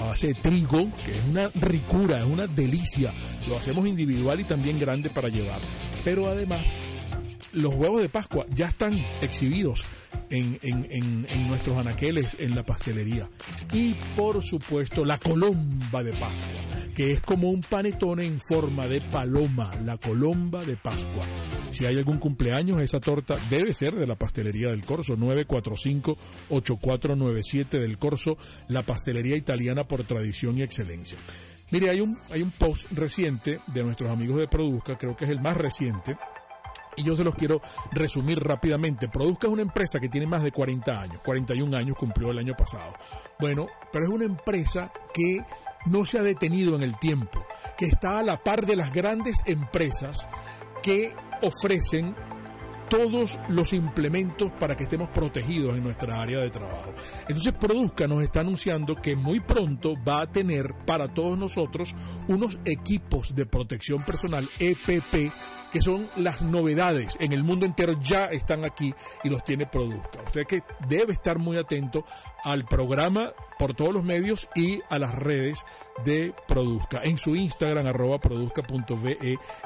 a base de trigo, que es una ricura, es una delicia. Lo hacemos individual y también grande para llevar. Pero además, los huevos de Pascua ya están exhibidos en nuestros anaqueles en la pastelería. Y por supuesto, la colomba de Pascua, que es como un panetón en forma de paloma, la colomba de Pascua. Si hay algún cumpleaños, esa torta debe ser de la Pastelería del Corso, 945-8497 del Corso, la pastelería italiana por tradición y excelencia. Mire, hay un post reciente de nuestros amigos de Produzca, creo que es el más reciente, y yo se los quiero resumir rápidamente. Produzca es una empresa que tiene más de 40 años, 41 años cumplió el año pasado. Bueno, pero es una empresa que no se ha detenido en el tiempo, que está a la par de las grandes empresas que ofrecen todos los implementos para que estemos protegidos en nuestra área de trabajo. Entonces, Produzca nos está anunciando que muy pronto va a tener para todos nosotros unos equipos de protección personal, EPP, que son las novedades en el mundo entero, ya están aquí y los tiene Produzca. Usted que debe estar muy atento al programa por todos los medios y a las redes de Produzca. En su Instagram, @produzca.ve,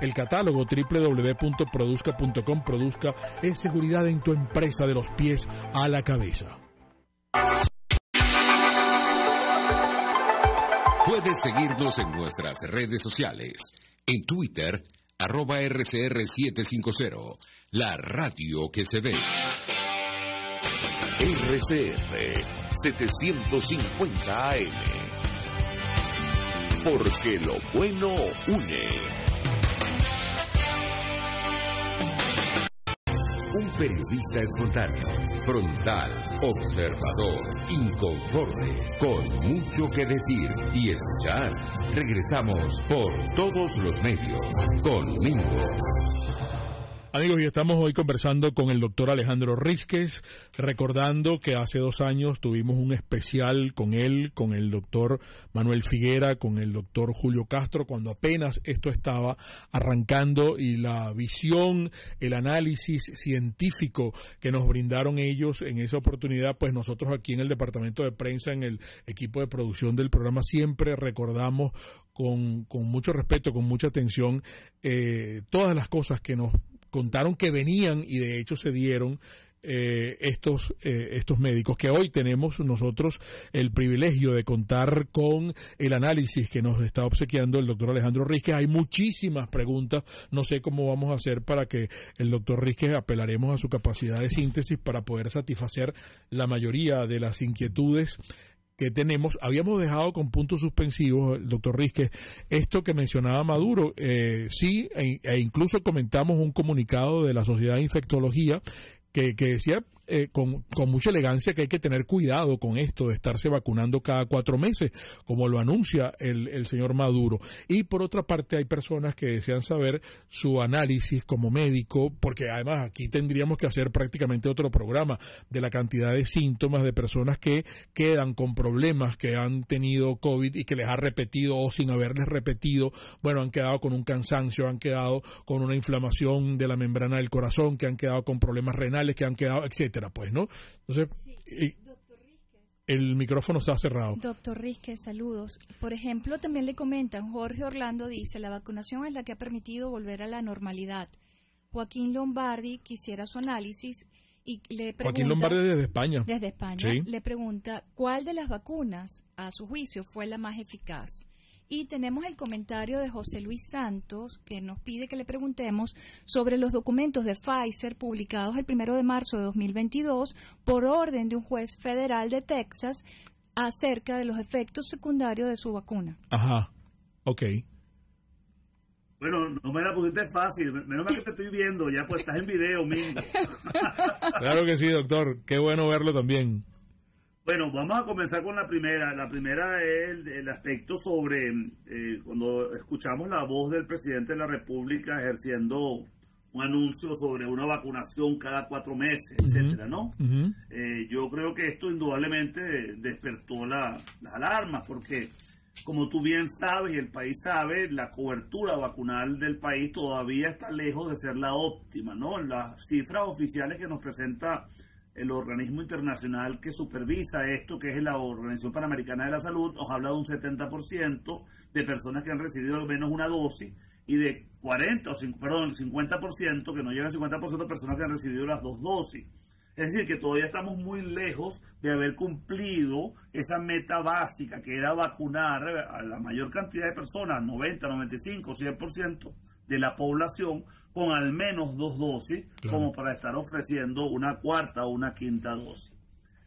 el catálogo www.produzca.com. Produzca es seguridad en tu empresa de los pies a la cabeza. Puedes seguirnos en nuestras redes sociales, en Twitter @RCR750, la radio que se ve. RCR 750 AM. Porque lo bueno une. Un periodista espontáneo, frontal, observador, inconforme, con mucho que decir y escuchar. Regresamos por todos los medios conmigo. Amigos, y estamos hoy conversando con el doctor Alejandro Rísquez, recordando que hace 2 años tuvimos un especial con él, con el doctor Manuel Figuera, con el doctor Julio Castro, cuando apenas esto estaba arrancando, y la visión, el análisis científico que nos brindaron ellos en esa oportunidad, pues nosotros aquí en el departamento de prensa, en el equipo de producción del programa, siempre recordamos con mucho respeto, con mucha atención, todas las cosas que nos contaron que venían, y de hecho se dieron estos médicos, que hoy tenemos nosotros el privilegio de contar con el análisis que nos está obsequiando el doctor Alejandro Rísquez. Hay muchísimas preguntas, no sé cómo vamos a hacer para que el doctor Rísquez, apelaremos a su capacidad de síntesis para poder satisfacer la mayoría de las inquietudes que tenemos. Habíamos dejado con puntos suspensivos, doctor Rísquez, esto que mencionaba Maduro, sí, e incluso comentamos un comunicado de la Sociedad de Infectología que decía con mucha elegancia que hay que tener cuidado con esto de estarse vacunando cada 4 meses, como lo anuncia el señor Maduro. Y por otra parte hay personas que desean saber su análisis como médico, porque además aquí tendríamos que hacer prácticamente otro programa de la cantidad de síntomas de personas que quedan con problemas, que han tenido COVID y que les ha repetido o sin haberles repetido, bueno, han quedado con un cansancio, han quedado con una inflamación de la membrana del corazón, que han quedado con problemas renales, que han quedado, etcétera, pues, ¿no? Entonces, sí, doctor Rísquez, el micrófono está cerrado. Doctor Rísquez, saludos. Por ejemplo, también le comentan, Jorge Orlando dice, la vacunación es la que ha permitido volver a la normalidad. Joaquín Lombardi quisiera su análisis y le pregunta... Joaquín Lombardi desde España. Desde España, sí. Le pregunta, ¿cuál de las vacunas, a su juicio, fue la más eficaz? Y tenemos el comentario de José Luis Santos, que nos pide que le preguntemos sobre los documentos de Pfizer publicados el 1 de marzo de 2022 por orden de un juez federal de Texas acerca de los efectos secundarios de su vacuna. Ajá, ok. Bueno, no me la pusiste fácil, menos mal que te estoy viendo, ya pues estás en video, mingo. Claro que sí, doctor, qué bueno verlo también. Bueno, vamos a comenzar con la primera. La primera es el aspecto sobre cuando escuchamos la voz del presidente de la República ejerciendo un anuncio sobre una vacunación cada 4 meses, etcétera, ¿no? Yo creo que esto indudablemente despertó las alarmas, porque como tú bien sabes y el país sabe, la cobertura vacunal del país todavía está lejos de ser la óptima, ¿no? Las cifras oficiales que nos presenta el organismo internacional que supervisa esto, que es la Organización Panamericana de la Salud, nos habla de un 70% de personas que han recibido al menos una dosis y de 50%, que no llegan al 50% de personas que han recibido las 2 dosis. Es decir, que todavía estamos muy lejos de haber cumplido esa meta básica, que era vacunar a la mayor cantidad de personas, 90, 95, 100%, de la población, con al menos 2 dosis, claro, como para estar ofreciendo una 4ª o una 5ª dosis.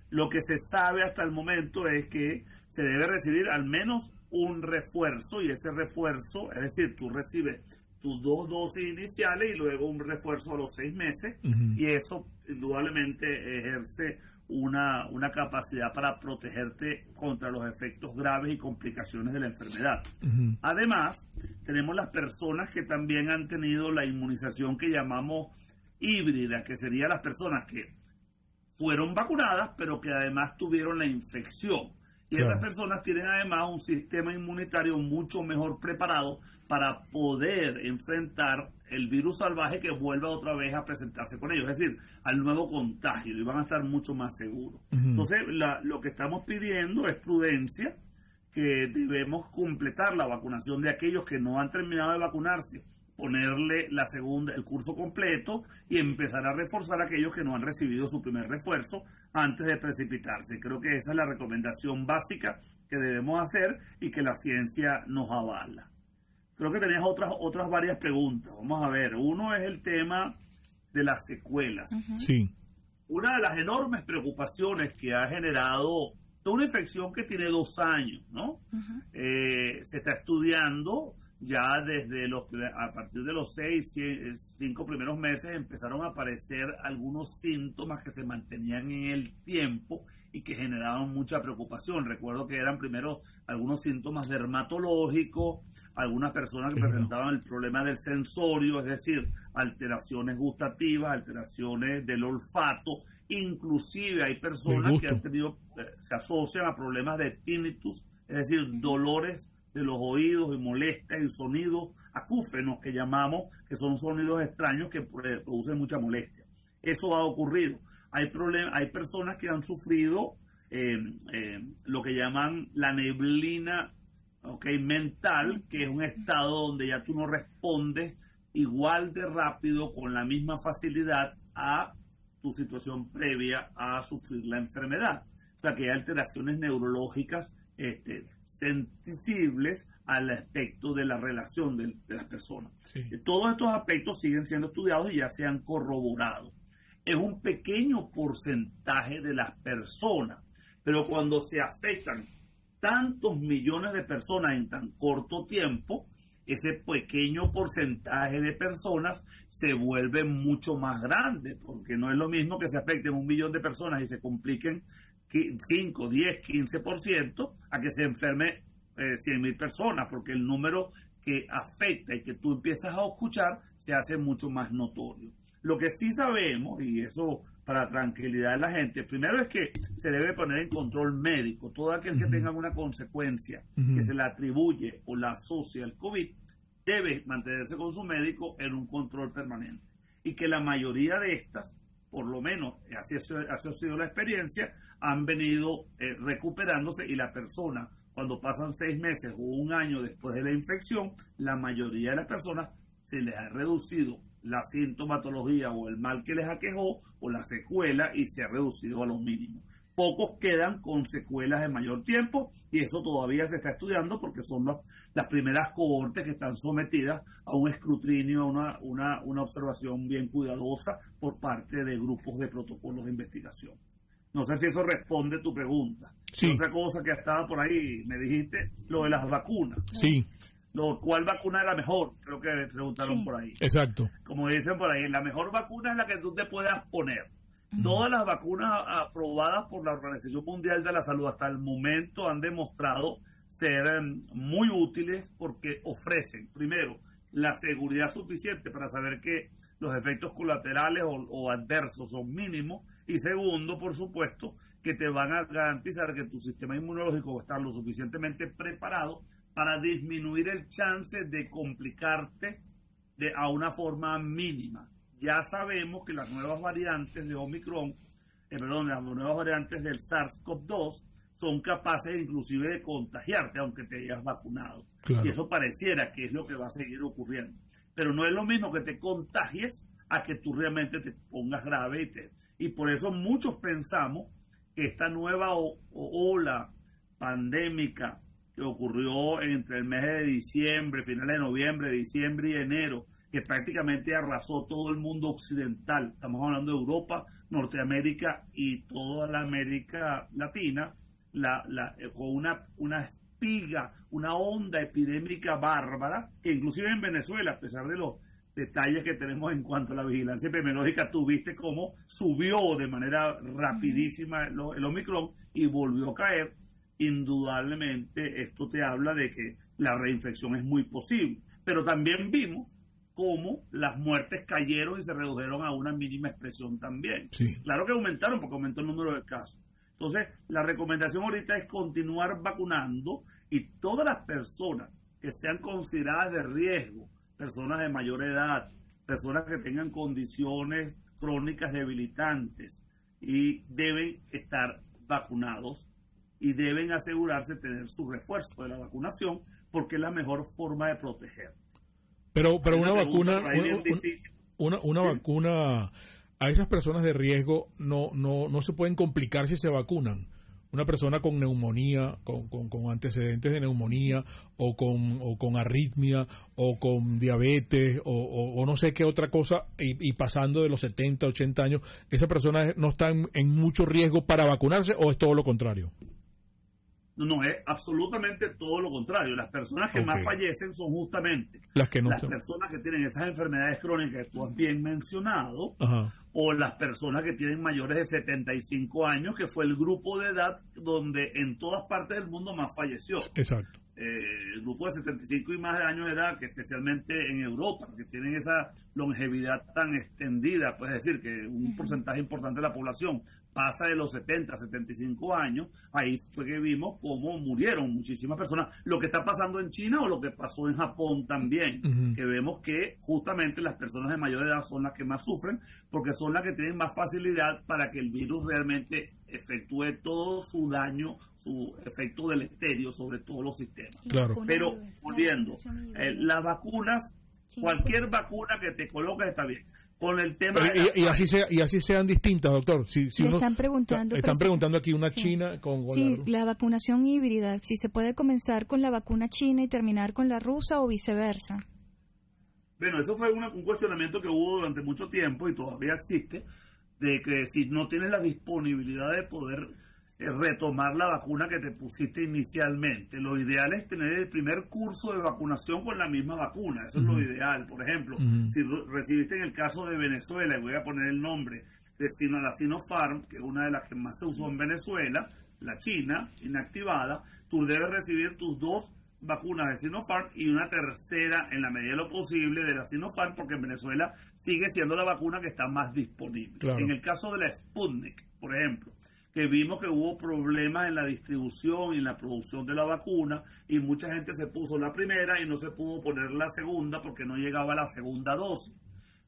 Lo que se sabe hasta el momento es que se debe recibir al menos un refuerzo, y ese refuerzo, es decir, tú recibes tus 2 dosis iniciales y luego un refuerzo a los 6 meses, y eso indudablemente ejerce una capacidad para protegerte contra los efectos graves y complicaciones de la enfermedad. Además, tenemos las personas que también han tenido la inmunización que llamamos híbrida, que serían las personas que fueron vacunadas, pero que además tuvieron la infección. Y claro, estas personas tienen además un sistema inmunitario mucho mejor preparado para poder enfrentar el virus salvaje que vuelva otra vez a presentarse con ellos, es decir, al nuevo contagio, y van a estar mucho más seguros. Entonces, lo que estamos pidiendo es prudencia, que debemos completar la vacunación de aquellos que no han terminado de vacunarse, ponerle la segunda, el curso completo, y empezar a reforzar a aquellos que no han recibido su primer refuerzo antes de precipitarse. Creo que esa es la recomendación básica que debemos hacer y que la ciencia nos avala. creo que tenías otras varias preguntas. Vamos a ver. Uno es el tema de las secuelas. Uh-huh. Sí. Una de las enormes preocupaciones que ha generado una infección que tiene 2 años, ¿no? Uh-huh. Se está estudiando ya desde a partir de los 6, 5 primeros meses empezaron a aparecer algunos síntomas que se mantenían en el tiempo y que generaban mucha preocupación. Recuerdo que eran primero algunos síntomas dermatológicos, algunas personas que presentaban el problema del sensorio, es decir, alteraciones gustativas, alteraciones del olfato, inclusive hay personas que han tenido, se asocian a problemas de tinnitus, es decir, dolores de los oídos y molestias y sonidos acúfenos que llamamos, que son sonidos extraños que producen mucha molestia. Eso ha ocurrido. Hay personas que han sufrido lo que llaman la neblina mental, que es un estado donde ya tú no respondes igual de rápido, con la misma facilidad, a tu situación previa a sufrir la enfermedad. O sea que hay alteraciones neurológicas sensibles al aspecto de la relación de las personas. Sí. Todos estos aspectos siguen siendo estudiados y ya se han corroborado. Es un pequeño porcentaje de las personas, pero cuando se afectan tantos millones de personas en tan corto tiempo, ese pequeño porcentaje de personas se vuelve mucho más grande, porque no es lo mismo que se afecten 1 millón de personas y se compliquen 5, 10, 15%, a que se enferme 100.000 personas, porque el número que afecta y que tú empiezas a escuchar se hace mucho más notorio. Lo que sí sabemos, y eso para tranquilidad de la gente, primero es que se debe poner en control médico. Todo aquel que tenga alguna consecuencia que se la atribuye o la asocia al COVID, debe mantenerse con su médico en un control permanente. Y que la mayoría de estas, por lo menos así ha sido la experiencia, han venido recuperándose, y la persona, cuando pasan 6 meses o 1 año después de la infección, la mayoría de las personas se les ha reducido la sintomatología o el mal que les aquejó o la secuela, y se ha reducido a lo mínimo. Pocos quedan con secuelas de mayor tiempo, y eso todavía se está estudiando porque son las primeras cohortes que están sometidas a un escrutinio, a una observación bien cuidadosa por parte de grupos de protocolos de investigación. No sé si eso responde tu pregunta. Sí. Otra cosa que estaba por ahí, me dijiste, lo de las vacunas. Sí. ¿Cuál vacuna es la mejor? Creo que me preguntaron por ahí. Exacto. Como dicen por ahí, la mejor vacuna es la que tú te puedas poner. Todas las vacunas aprobadas por la Organización Mundial de la Salud hasta el momento han demostrado ser muy útiles, porque ofrecen, primero, la seguridad suficiente para saber que los efectos colaterales o adversos son mínimos, y segundo, por supuesto, que te van a garantizar que tu sistema inmunológico va a estar lo suficientemente preparado para disminuir el chance de complicarte a una forma mínima. Ya sabemos que las nuevas variantes de las nuevas variantes del SARS-CoV-2 son capaces inclusive de contagiarte aunque te hayas vacunado. Claro. Y eso pareciera que es lo que va a seguir ocurriendo. Pero no es lo mismo que te contagies a que tú realmente te pongas grave. Y por eso muchos pensamos que esta nueva ola pandémica que ocurrió entre el mes de diciembre, finales de noviembre, diciembre y enero, que prácticamente arrasó todo el mundo occidental, estamos hablando de Europa, Norteamérica y toda la América Latina, con una espiga, una onda epidémica bárbara, que inclusive en Venezuela, a pesar de los detalles que tenemos en cuanto a la vigilancia epidemiológica, tuviste cómo subió de manera rapidísima el Omicron y volvió a caer. Indudablemente esto te habla de que la reinfección es muy posible, pero también vimos cómo las muertes cayeron y se redujeron a una mínima expresión también. Sí. Claro que aumentaron porque aumentó el número de casos. Entonces, la recomendación ahorita es continuar vacunando, y todas las personas que sean consideradas de riesgo, personas de mayor edad, personas que tengan condiciones crónicas debilitantes, y deben estar vacunados y deben asegurarse de tener su refuerzo de la vacunación, porque es la mejor forma de proteger. Pero una vacuna a esas personas de riesgo no se pueden complicar si se vacunan. una persona con neumonía, con antecedentes de neumonía, o con arritmia, o con diabetes, o no sé qué otra cosa, y pasando de los 70, 80 años, ¿esa persona no está en mucho riesgo para vacunarse o es todo lo contrario? No, es absolutamente todo lo contrario. Las personas que más fallecen son justamente las personas que tienen esas enfermedades crónicas que tú has bien mencionado, o las personas que tienen mayores de 75 años, que fue el grupo de edad donde en todas partes del mundo más falleció. Exacto. El grupo de 75 y más de años de edad, que especialmente en Europa, que tienen esa longevidad tan extendida, pues es decir, que un porcentaje importante de la población pasa de los 70 a 75 años, ahí fue que vimos cómo murieron muchísimas personas. Lo que está pasando en China o lo que pasó en Japón también, que vemos que justamente las personas de mayor edad son las que más sufren, porque son las que tienen más facilidad para que el virus realmente efectúe todo su daño, su efecto deleterio sobre todos los sistemas. Claro. Pero, volviendo, las vacunas, cualquier vacuna que te colocas está bien. Con el tema y así sean distintas, doctor. Si uno, están preguntando aquí una china con la vacunación híbrida, si se puede comenzar con la vacuna china y terminar con la rusa o viceversa. Bueno, eso fue un cuestionamiento que hubo durante mucho tiempo y todavía existe, de que si no tienes la disponibilidad de poder retomar la vacuna que te pusiste inicialmente, lo ideal es tener el primer curso de vacunación con la misma vacuna. Eso es lo ideal. Por ejemplo, si recibiste, en el caso de Venezuela, y voy a poner el nombre de la Sinopharm, que es una de las que más se usó en Venezuela, la china inactivada, tú debes recibir tus dos vacunas de Sinopharm y una tercera, en la medida de lo posible, de la Sinopharm, porque en Venezuela sigue siendo la vacuna que está más disponible. Claro. En el caso de la Sputnik, por ejemplo, que vimos que hubo problemas en la distribución y en la producción de la vacuna, y mucha gente se puso la primera y no se pudo poner la segunda porque no llegaba la segunda dosis.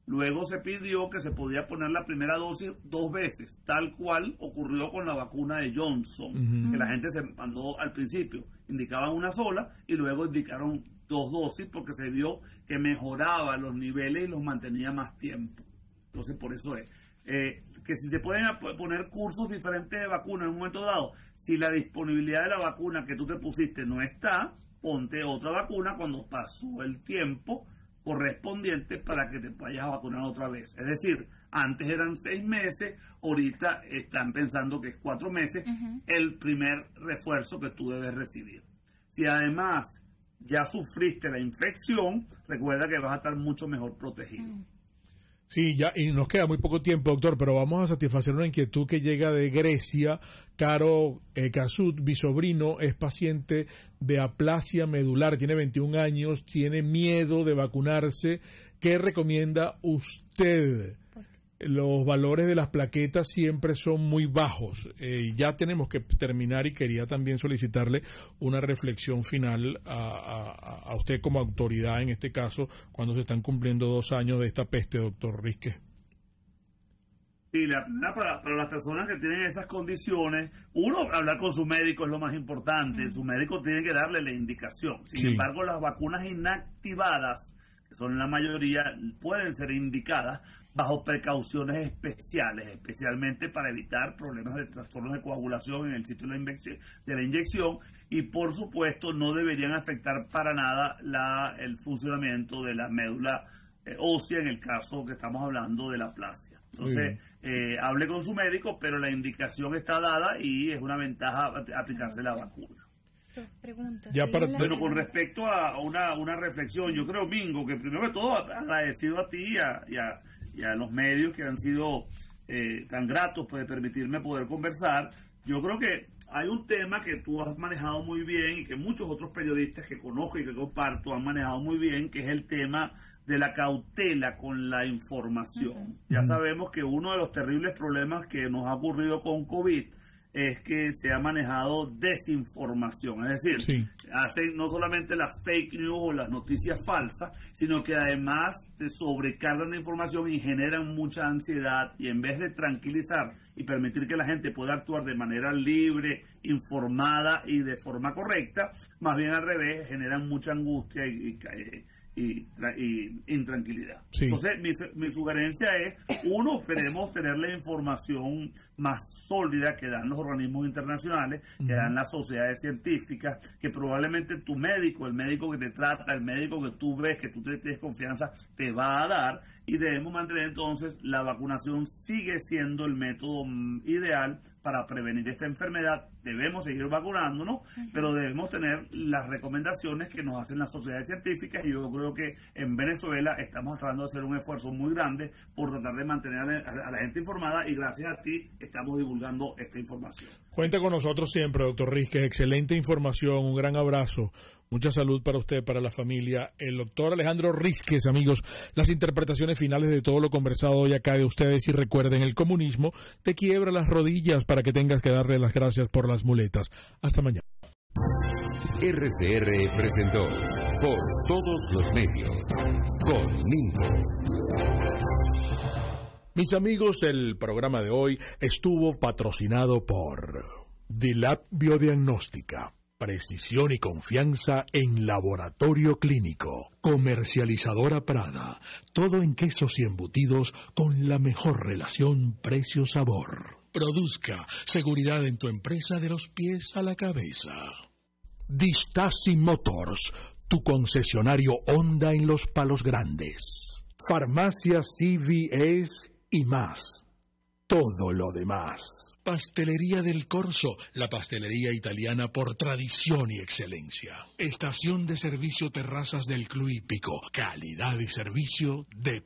Luego se pidió que se podía poner la primera dosis dos veces, tal cual ocurrió con la vacuna de Johnson, que la gente se mandó al principio. Indicaban una sola y luego indicaron dos dosis porque se vio que mejoraba los niveles y los mantenía más tiempo. Entonces, por eso es que si se pueden poner cursos diferentes de vacunas en un momento dado, si la disponibilidad de la vacuna que tú te pusiste no está, ponte otra vacuna cuando pasó el tiempo correspondiente para que te vayas a vacunar otra vez. Es decir, antes eran 6 meses, ahorita están pensando que es 4 meses el primer refuerzo que tú debes recibir. Si además ya sufriste la infección, recuerda que vas a estar mucho mejor protegido. Sí, ya, y nos queda muy poco tiempo, doctor, pero vamos a satisfacer una inquietud que llega de Grecia. Caro Casut, mi sobrino, es paciente de aplasia medular, tiene 21 años, tiene miedo de vacunarse. ¿Qué recomienda usted? Los valores de las plaquetas siempre son muy bajos. Ya tenemos que terminar y quería también solicitarle una reflexión final a usted como autoridad en este caso, cuando se están cumpliendo 2 años de esta peste, doctor Rísquez. Sí, para las personas que tienen esas condiciones, uno, hablar con su médico es lo más importante. Su médico tiene que darle la indicación. Sin embargo, las vacunas inactivadas, que son la mayoría, pueden ser indicadas bajo precauciones especiales, especialmente para evitar problemas de trastornos de coagulación en el sitio de la inyección, y por supuesto no deberían afectar para nada el funcionamiento de la médula ósea en el caso que estamos hablando de la aplasia. Entonces, hable con su médico, pero la indicación está dada y es una ventaja aplicarse la vacuna. Bueno, con respecto a una reflexión, yo creo, Mingo, que primero que todo agradecido a ti y a los medios que han sido tan gratos de permitirme poder conversar. Yo creo que hay un tema que tú has manejado muy bien y que muchos otros periodistas que conozco y que comparto han manejado muy bien, que es el tema de la cautela con la información. Ya sabemos que uno de los terribles problemas que nos ha ocurrido con COVID es que se ha manejado desinformación, es decir, hacen no solamente las fake news o las noticias falsas, sino que además te sobrecargan de información y generan mucha ansiedad, y en vez de tranquilizar y permitir que la gente pueda actuar de manera libre, informada y de forma correcta, más bien al revés, generan mucha angustia y y intranquilidad. Sí. Entonces, mi sugerencia es, uno, queremos tener la información más sólida que dan los organismos internacionales, que dan las sociedades científicas, que probablemente tu médico, el médico que te trata, el médico que tú ves, que tú te tienes confianza, te va a dar, y debemos mantener entonces la vacunación sigue siendo el método ideal para prevenir esta enfermedad. Debemos seguir vacunándonos, pero debemos tener las recomendaciones que nos hacen las sociedades científicas, y yo creo que en Venezuela estamos tratando de hacer un esfuerzo muy grande por tratar de mantener a la gente informada, y gracias a ti estamos divulgando esta información. Cuente con nosotros siempre, doctor Rísquez. Excelente información, un gran abrazo, mucha salud para usted, para la familia. El doctor Alejandro Rísquez, amigos, las interpretaciones finales de todo lo conversado hoy acá de ustedes. Y recuerden, el comunismo te quiebra las rodillas para que tengas que darle las gracias por las muletas. Hasta mañana. RCR presentó Por Todos los Medios con Ningo. Mis amigos, el programa de hoy estuvo patrocinado por DILAB Biodiagnóstica. Precisión y confianza en laboratorio clínico. Comercializadora Prada. Todo en quesos y embutidos con la mejor relación precio-sabor. Produzca. Seguridad en tu empresa de los pies a la cabeza. Distasi Motors. Tu concesionario Honda en Los Palos Grandes. Farmacia CVS y más. Todo lo demás. Pastelería del Corso, la pastelería italiana por tradición y excelencia. Estación de servicio Terrazas del Club Hípico, calidad y servicio de